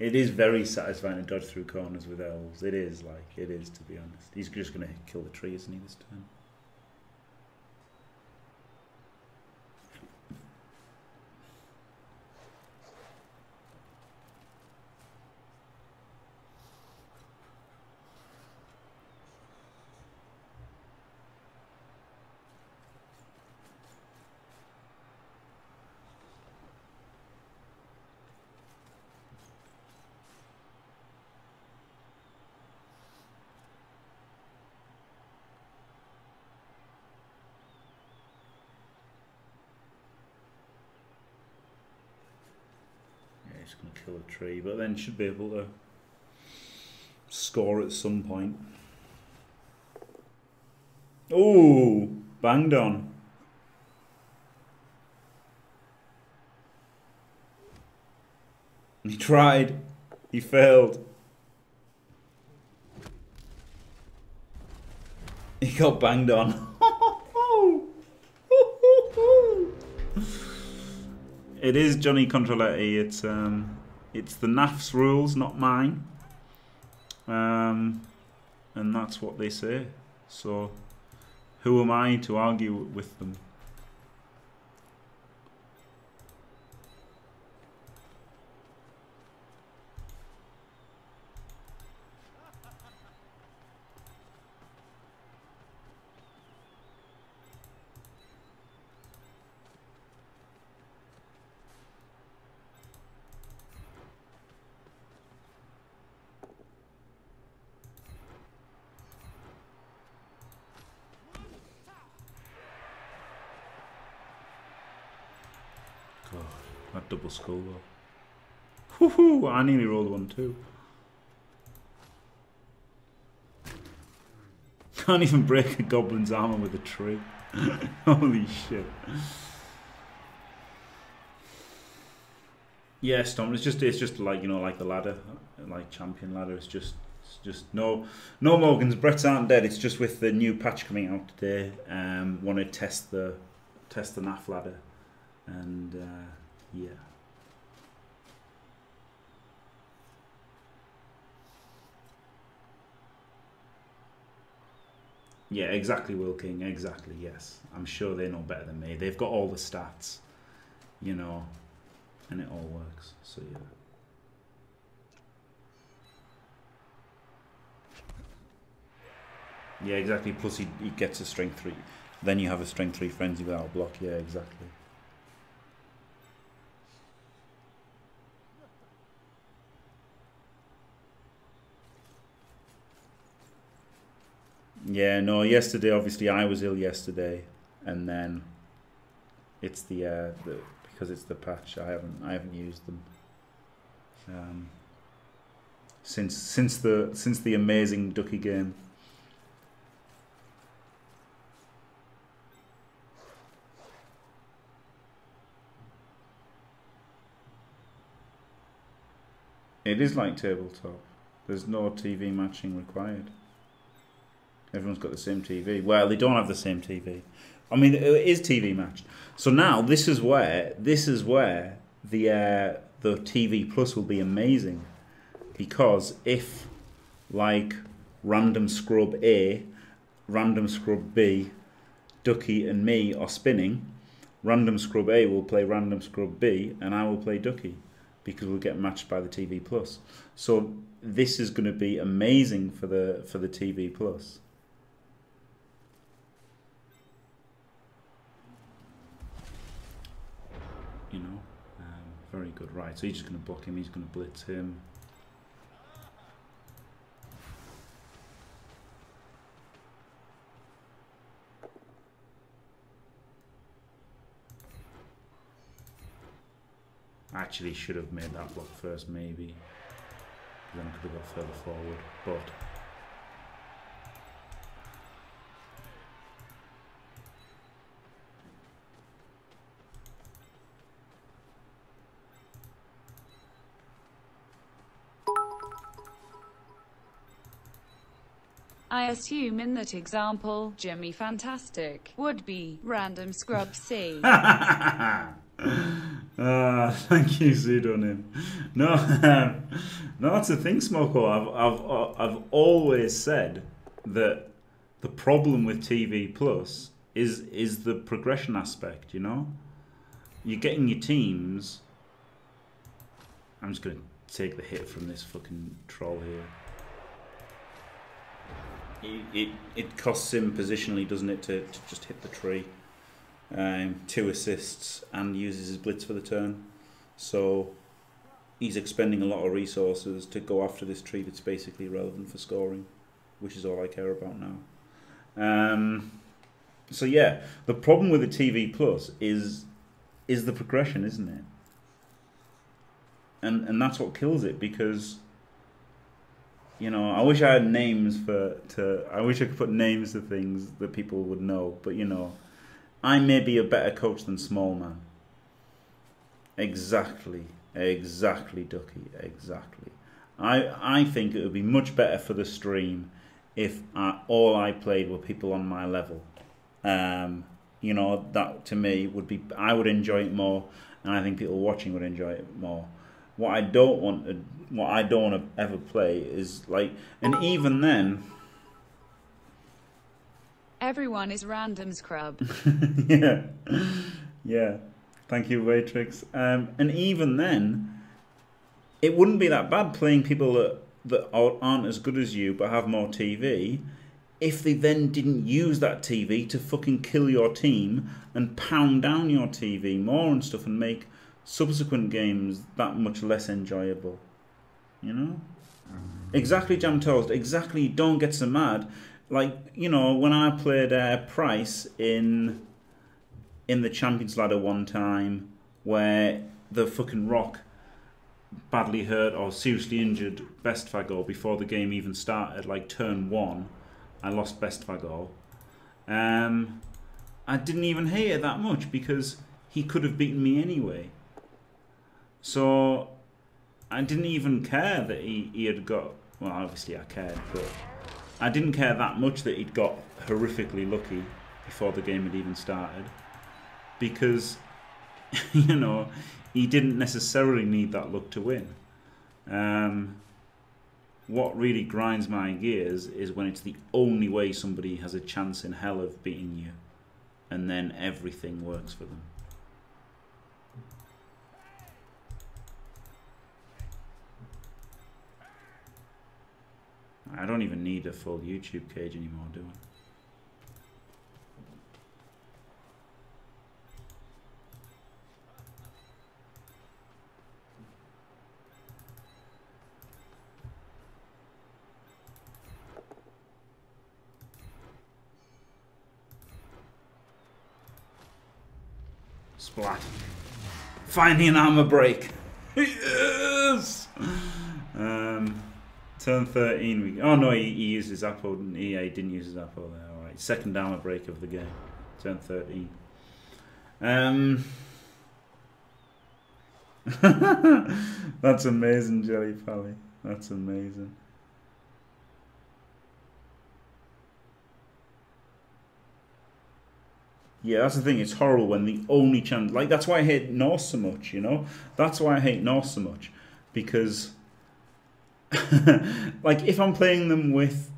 It is very satisfying to dodge through corners with elves. It is, like, it is, to be honest. He's just going to kill the tree, isn't he, this turn? Going to kill a tree, but then should be able to score at some point. Oh, banged on. He tried. He failed. got banged on. It is Johnny Controletti. It's um, it's the N A F's rules, not mine. Um, and that's what they say. So, who am I to argue with them? School though. Woohoo! I nearly rolled one too. Can't even break a goblin's armor with a tree. Holy shit. Yeah, Stomper, it's just it's just like, you know, like the ladder, like champion ladder, it's just it's just no no Morgans, Bretts aren't dead, it's just with the new patch coming out today, um wanna test the test the N A F ladder and uh yeah. Yeah, exactly, Will King, exactly, yes. I'm sure they know better than me. They've got all the stats, you know, and it all works, so yeah. Yeah, exactly, plus he, he gets a strength three. Then you have a strength three frenzy without block, yeah, exactly. Yeah, no, yesterday, obviously, I was ill yesterday, and then it's the, uh, the because it's the patch, I haven't, I haven't used them. Um, since, since the, since the amazing Ducky game. It is like tabletop. There's no T V matching required. Everyone's got the same T V. Well, they don't have the same T V. I mean, it is T V matched. So now this is where this is where the uh, the T V plus will be amazing, because if like random scrub A, random scrub B, Ducky and me are spinning, random scrub A will play random scrub B, and I will play Ducky, because we'll get matched by the T V plus. So this is going to be amazing for the for the T V plus. You know, um, very good. Right, so he's just going to block him. He's going to blitz him. Actually, should have made that block first, maybe. Then I could have got further forward, but. I assume in that example, Jimmy Fantastic would be random scrub C. Uh, thank you, pseudonym. No, um, no, it's a thing, Smoko. I've, I've, I've always said that the problem with T V Plus is is the progression aspect. You know, you're getting your teams. I'm just gonna take the hit from this fucking troll here. It it, it costs him positionally, doesn't it, to, to just hit the tree. Um, two assists and uses his blitz for the turn, so he's expending a lot of resources to go after this tree that's basically relevant for scoring, which is all I care about now. Um, so yeah, the problem with the T V plus is is the progression, isn't it? And and that's what kills it, because you know, I wish I had names for to I wish I could put names to things that people would know, but you know. I may be a better coach than Small Man. Exactly, exactly, Ducky, exactly. I I think it would be much better for the stream if I, all I played were people on my level. Um, you know, that to me would be, I would enjoy it more, and I think people watching would enjoy it more. What I don't want to, what I don't want to ever play is like, and even then, everyone is random scrub. Yeah, yeah. Thank you, Waitrix. Um, and even then, it wouldn't be that bad playing people that that aren't as good as you but have more T V, if they then didn't use that T V to fucking kill your team and pound down your T V more and stuff and make subsequent games that much less enjoyable. You know? Exactly, Jam Toast. Exactly, don't get so mad. Like, you know, when I played uh, Price in in the Champions Ladder one time, where the fucking Rock badly hurt or seriously injured Best Fagor before the game even started, like turn one, I lost Best Fagor. Um, I didn't even hate it that much because he could have beaten me anyway. So I didn't even care that he, he had got, well, obviously I cared, but I didn't care that much that he'd got horrifically lucky before the game had even started, because, you know, he didn't necessarily need that luck to win. Um, what really grinds my gears is when it's the only way somebody has a chance in hell of beating you, and then everything works for them. I don't even need a full YouTube cage anymore, do I? Splat. Finally an armor break. Yes! Um, turn thirteen. We, oh no, he, he used his apple, didn't he? Yeah, he didn't use his apple there. All right, second armor break of the game. Turn thirteen. Um, that's amazing, Jelly Pally. That's amazing. Yeah, that's the thing, it's horrible when the only chance... Like, that's why I hate Norse so much, you know? That's why I hate Norse so much. Because, like, if I'm playing them with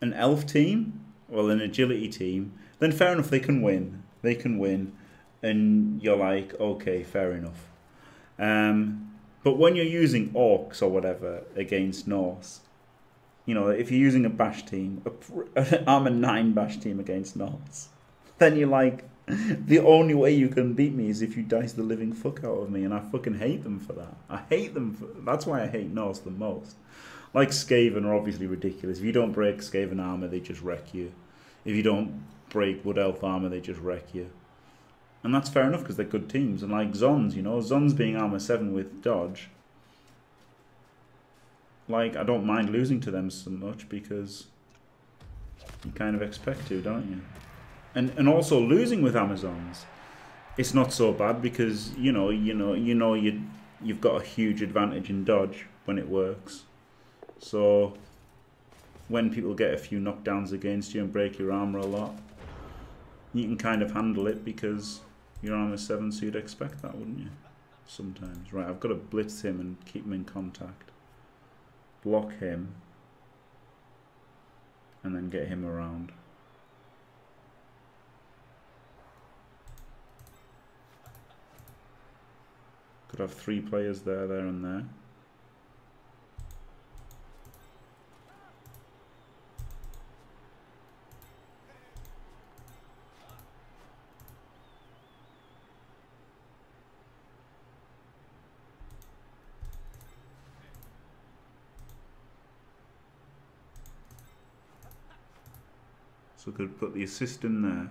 an elf team, well, an agility team, then fair enough, they can win. They can win. And you're like, okay, fair enough. Um, but when you're using orcs or whatever against Norse, you know, if you're using a bash team, an armor nine bash team against Norse, then you're like, the only way you can beat me is if you dice the living fuck out of me, and I fucking hate them for that. I hate them for, that's why I hate Norse the most. Like, Skaven are obviously ridiculous. If you don't break Skaven armor, they just wreck you. If you don't break Wood Elf armor, they just wreck you. And that's fair enough, because they're good teams. And like Zons, you know, Zons being armor seven with dodge, like, I don't mind losing to them so much, because you kind of expect to, don't you? And and also losing with Amazons, it's not so bad because you know you know you know you you've got a huge advantage in dodge when it works. So when people get a few knockdowns against you and break your armor a lot, you can kind of handle it because your armor's seven, so you'd expect that, wouldn't you? Sometimes, right? I've got to blitz him and keep him in contact, block him, and then get him around. Could have three players there, there, and there. So could put the assist in there.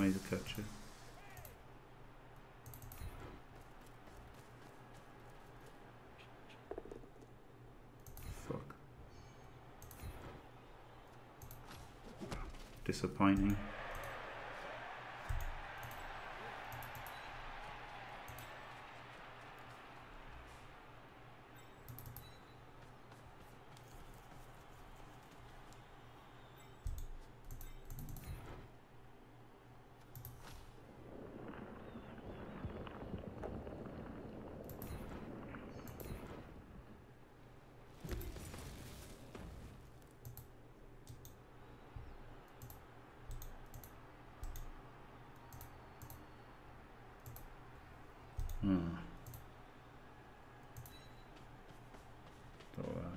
He's a catcher. Fuck. disappointing. Hmm. So, uh...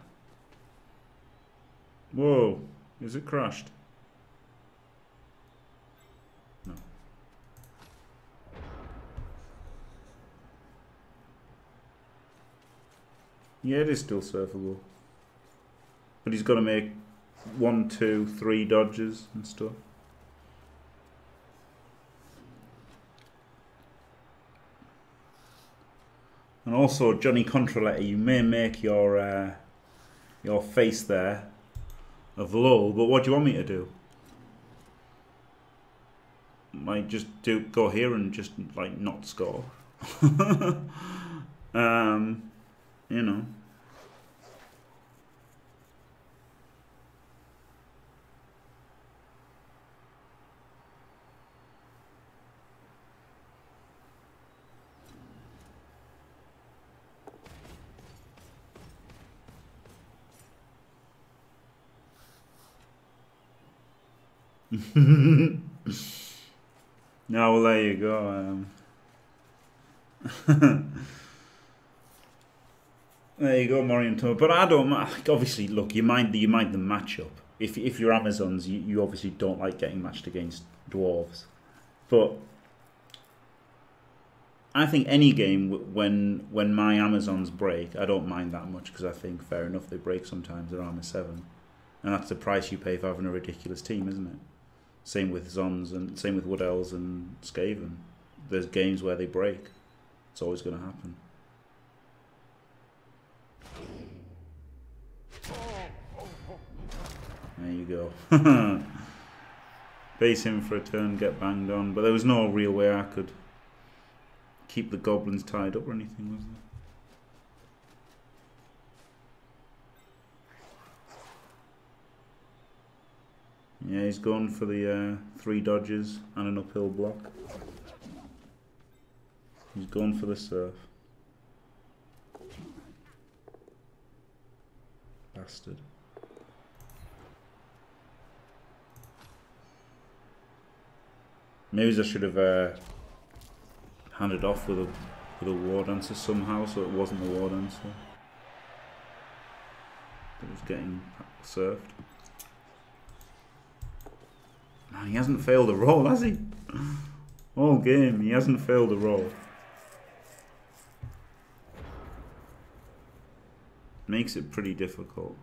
whoa! Is it crashed? No. Yeah, it is still surfable. But he's got to make one, two, three dodges and stuff. And also, Johnny Contraletter, you may make your uh, your face there of lol, but what do you want me to do? Like, just do go here and just like not score. um, you know. No, well, there you go. Um, there you go, Morion Tour. But I don't. Obviously, look, you mind the you mind the matchup. If if you're Amazons, you, you obviously don't like getting matched against dwarves. But I think any game when when my Amazons break, I don't mind that much because I think fair enough they break sometimes. They're armor seven, and that's the price you pay for having a ridiculous team, isn't it? Same with Zons and same with Wood Elves and Skaven. There's games where they break. It's always going to happen. There you go. Base him for a turn, get banged on. But there was no real way I could keep the goblins tied up or anything, was there? Yeah, he's gone for the uh, three dodges and an uphill block. He's gone for the surf. Bastard. Maybe I should have uh, handed off with a with a Wardancer somehow, so it wasn't the Wardancer. It was getting surfed. Man, he hasn't failed a roll, has he? All game, he hasn't failed a roll. Makes it pretty difficult.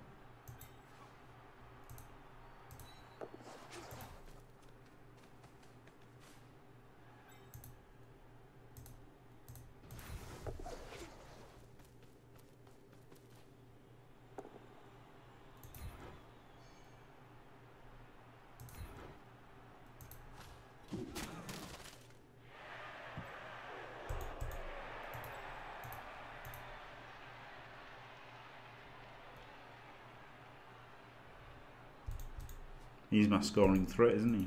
He's my scoring threat, isn't he?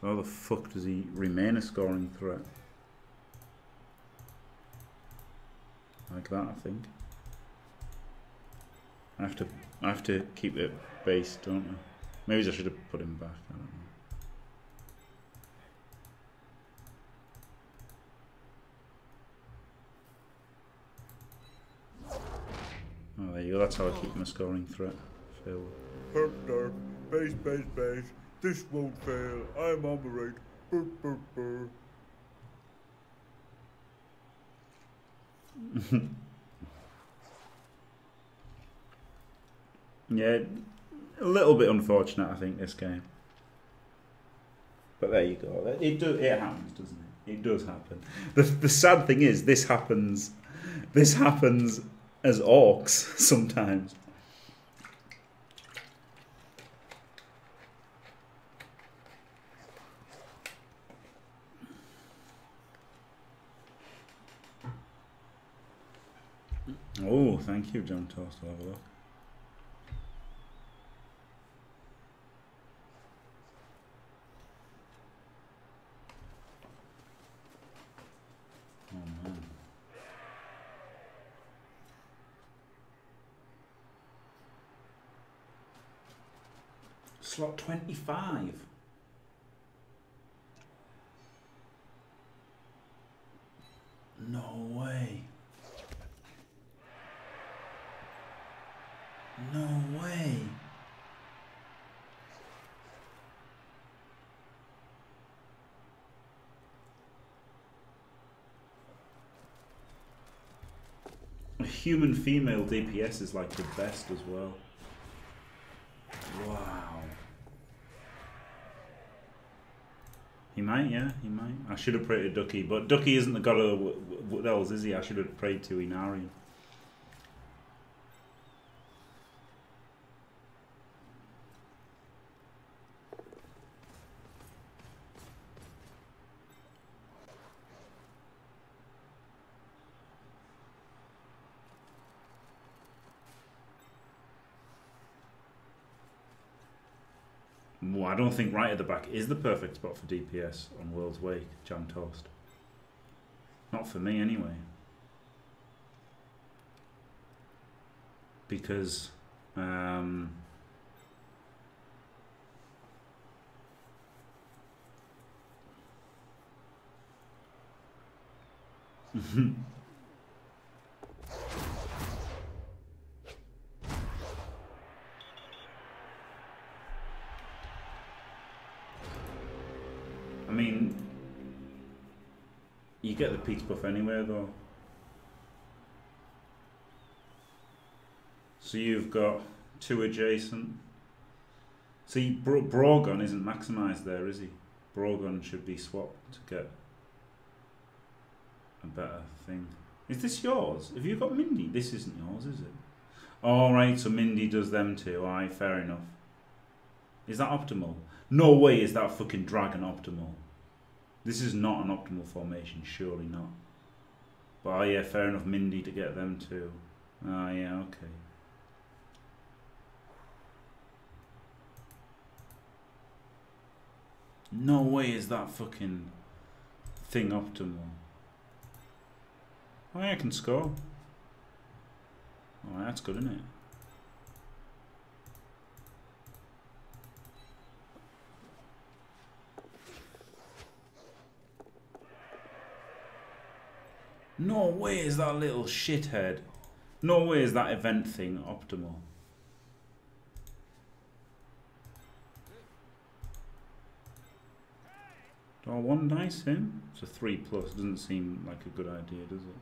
So how the fuck does he remain a scoring threat? Like that, I think. I have to, I have to keep it based, don't I? Maybe I should have put him back. I don't know. Oh, there you go. That's how I keep my scoring threat. Fail. Burp, derp, bash, bash, bash, this won't fail, I'm on the right, burp, burp, burp. Yeah, a little bit unfortunate, I think, this game. But there you go, it, do, it happens, doesn't it? It does happen. The, the sad thing is, this happens, this happens as orcs sometimes. Oh, thank you, Jam Toast. I'll have a look. Slot twenty-five. No way. No way. A human female D P S is like the best as well. He might, yeah, he might. I should have prayed to Ducky, but Ducky isn't the god of the Wood Elves, is he? I should have prayed to Inarion. I don't think right at the back is the perfect spot for D P S on World's Wake, Jam Toast. Not for me, anyway. Because, um... I mean, you get the pizza buff anywhere though. So you've got two adjacent. See, Bro Brogon isn't maximised there, is he? Brogon should be swapped to get a better thing. Is this yours? Have you got Mindy? This isn't yours, is it? Alright, so Mindy does them too. Alright, fair enough. Is that optimal? No way is that fucking dragon optimal. This is not an optimal formation, surely not. But oh yeah, fair enough, Mindy to get them too. Oh yeah, okay. No way is that fucking thing optimal. Oh yeah, I can score. Alright, that's good, isn't it? No way is that little shithead. No way is that event thing optimal. Do I one dice him? It's a three plus. Doesn't seem like a good idea, does it?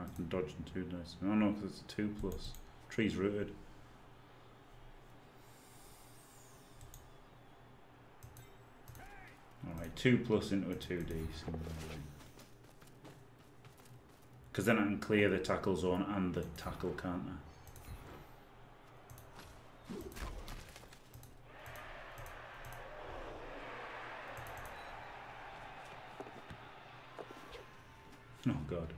I can dodge and two dice. Oh no, because it's a two plus. Tree's rooted. Two plus into a two D, because then I can clear the tackle zone and the tackle, can't I? Oh god!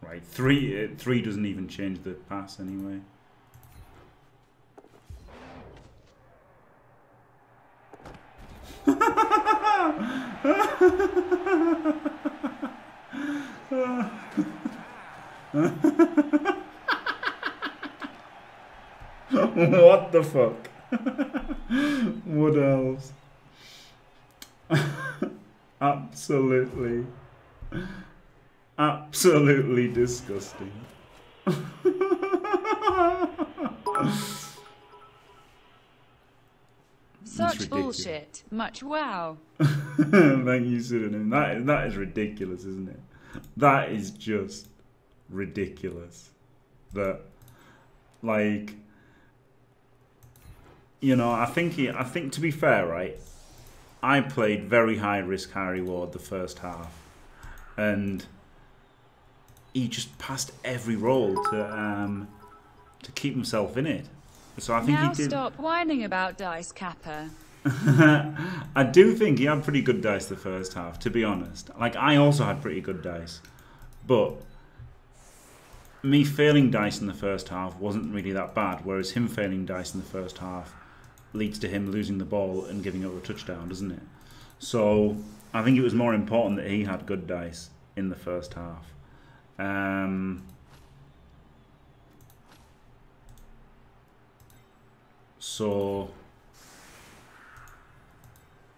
Right, three. Uh, three doesn't even change the pass anyway. What the fuck? Wood Elves. Absolutely. Absolutely disgusting. Such bullshit. Much wow. Thank you, pseudonym. That is, that is ridiculous, isn't it? That is just ridiculous. That, like... You know, I think he, I think to be fair, right, I played very high risk, high reward the first half, and he just passed every roll to um to keep himself in it. So I think now he did. Stop whining about dice, Kappa. I do think he had pretty good dice the first half, to be honest. Like, I also had pretty good dice. But me failing dice in the first half wasn't really that bad, whereas him failing dice in the first half leads to him losing the ball and giving up a touchdown, doesn't it? So I think it was more important that he had good dice in the first half. Um, so,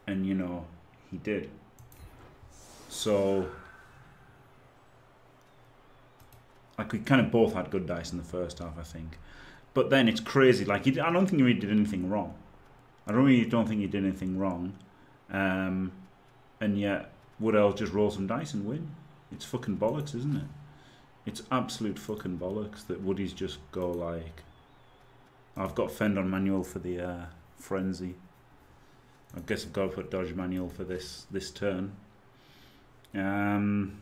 and you know, he did. So, like, we kind of both had good dice in the first half, I think. But then it's crazy. Like, he, I don't think he really did anything wrong. I don't really don't think he did anything wrong. Um, and yet, Wood Elves just roll some dice and win. It's fucking bollocks, isn't it? It's absolute fucking bollocks that Woodies just go like, I've got fend on manual for the uh, frenzy. I guess I've got to put dodge manual for this this turn. Um,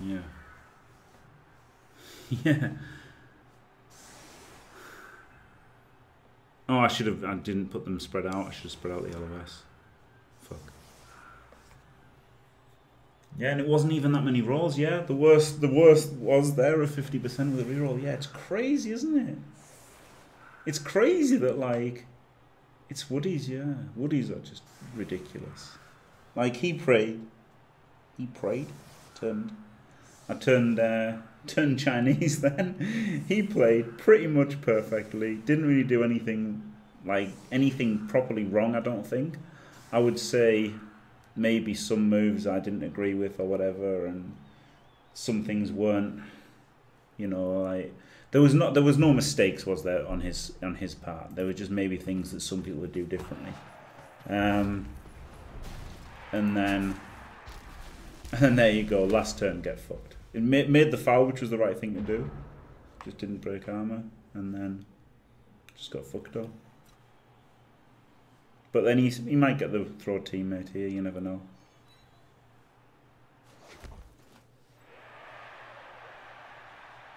yeah. Yeah. Oh, I should have. I didn't put them spread out. I should have spread out the L O S. Fuck. Yeah, and it wasn't even that many rolls. Yeah, the worst. The worst was there a fifty percent with a reroll. Yeah, it's crazy, isn't it? It's crazy that like, it's Woodies. Yeah, Woodies are just ridiculous. Like he prayed. He prayed. Turned. I turned. Uh, Turned Chinese then. He played pretty much perfectly. Didn't really do anything like anything properly wrong, I don't think. I would say maybe some moves I didn't agree with or whatever, and some things weren't, you know, like there was not there was no mistakes, was there, on his on his part. There were just maybe things that some people would do differently. Um and then and there you go, last turn get fucked. It made, made the foul, which was the right thing to do. Just didn't break armor, and then just got fucked up. But then he, he might get the throw teammate here, you never know.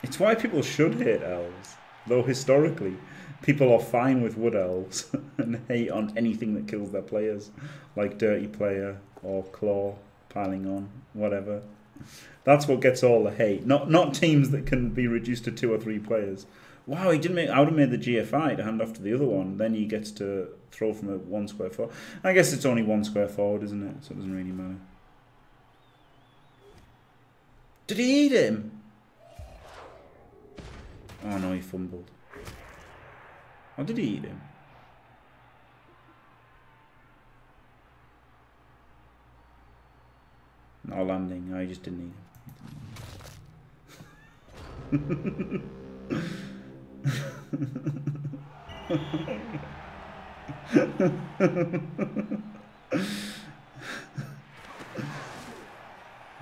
It's why people should hate elves. Though historically, people are fine with wood elves and hate on anything that kills their players. Like dirty player, or claw, piling on, whatever. That's what gets all the hate. Not not teams that can be reduced to two or three players. Wow, he didn't make. I would have made the G F I to hand off to the other one. Then he gets to throw from a one square forward. I guess it's only one square forward, isn't it? So it doesn't really matter. Did he eat him? Oh no, he fumbled. Or did he eat him? No landing, I just didn't need it.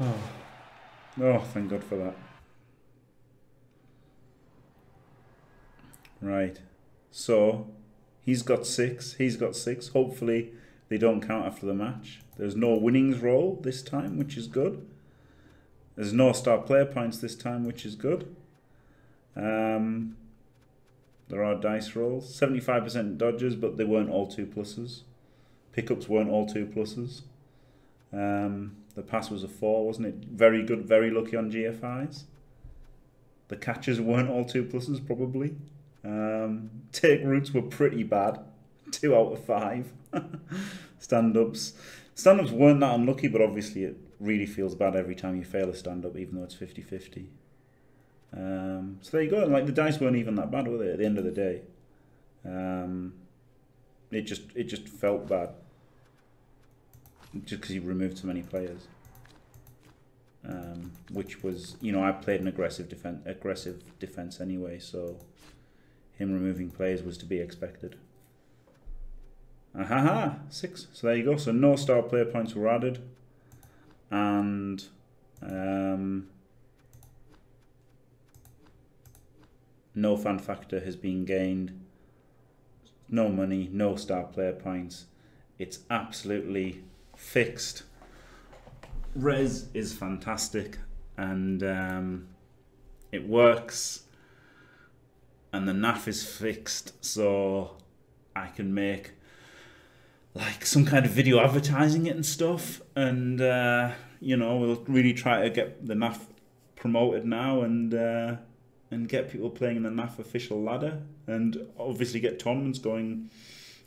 Oh. Oh, thank God for that. Right, so he's got six, he's got six, hopefully they don't count after the match. There's no winnings roll this time, which is good. There's no star player points this time, which is good. Um, there are dice rolls. seventy-five percent dodges, but they weren't all two pluses. Pickups weren't all two pluses. Um, the pass was a four, wasn't it? Very good, very lucky on G F Is. The catches weren't all two pluses, probably. Um, take routes were pretty bad. Two out of five. Stand-ups. Stand-ups weren't that unlucky, but obviously it really feels bad every time you fail a stand-up, even though it's fifty fifty. Um, so there you go. Like, the dice weren't even that bad, were they, at the end of the day? Um, it just it just felt bad. Just because you removed so many players. Um, which was, you know, I played an aggressive defense, aggressive defense anyway, so him removing players was to be expected. Ahaha, six. So there you go. So no star player points were added. And um, no fan factor has been gained. No money, no star player points. It's absolutely fixed. Res is fantastic. And um, it works. and the N A F is fixed, so I can make like some kind of video advertising it and stuff. And uh, you know, we'll really try to get the N A F promoted now, and uh, and get people playing in the N A F official ladder, and obviously get tournaments going.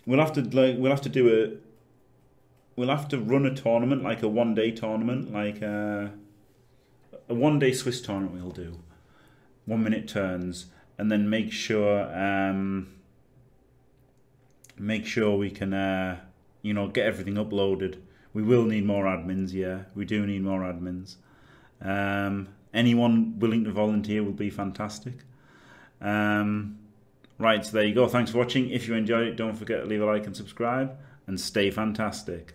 We'll have to like we'll have to do a we'll have to run a tournament, like a one day tournament, like a, a one day Swiss tournament. We'll do one minute turns, and then make sure um, make sure we can uh, you know, get everything uploaded. We will need more admins, yeah. We do need more admins. Um, anyone willing to volunteer will be fantastic. Um, right, so there you go. Thanks for watching. If you enjoyed it, don't forget to leave a like and subscribe, and stay fantastic.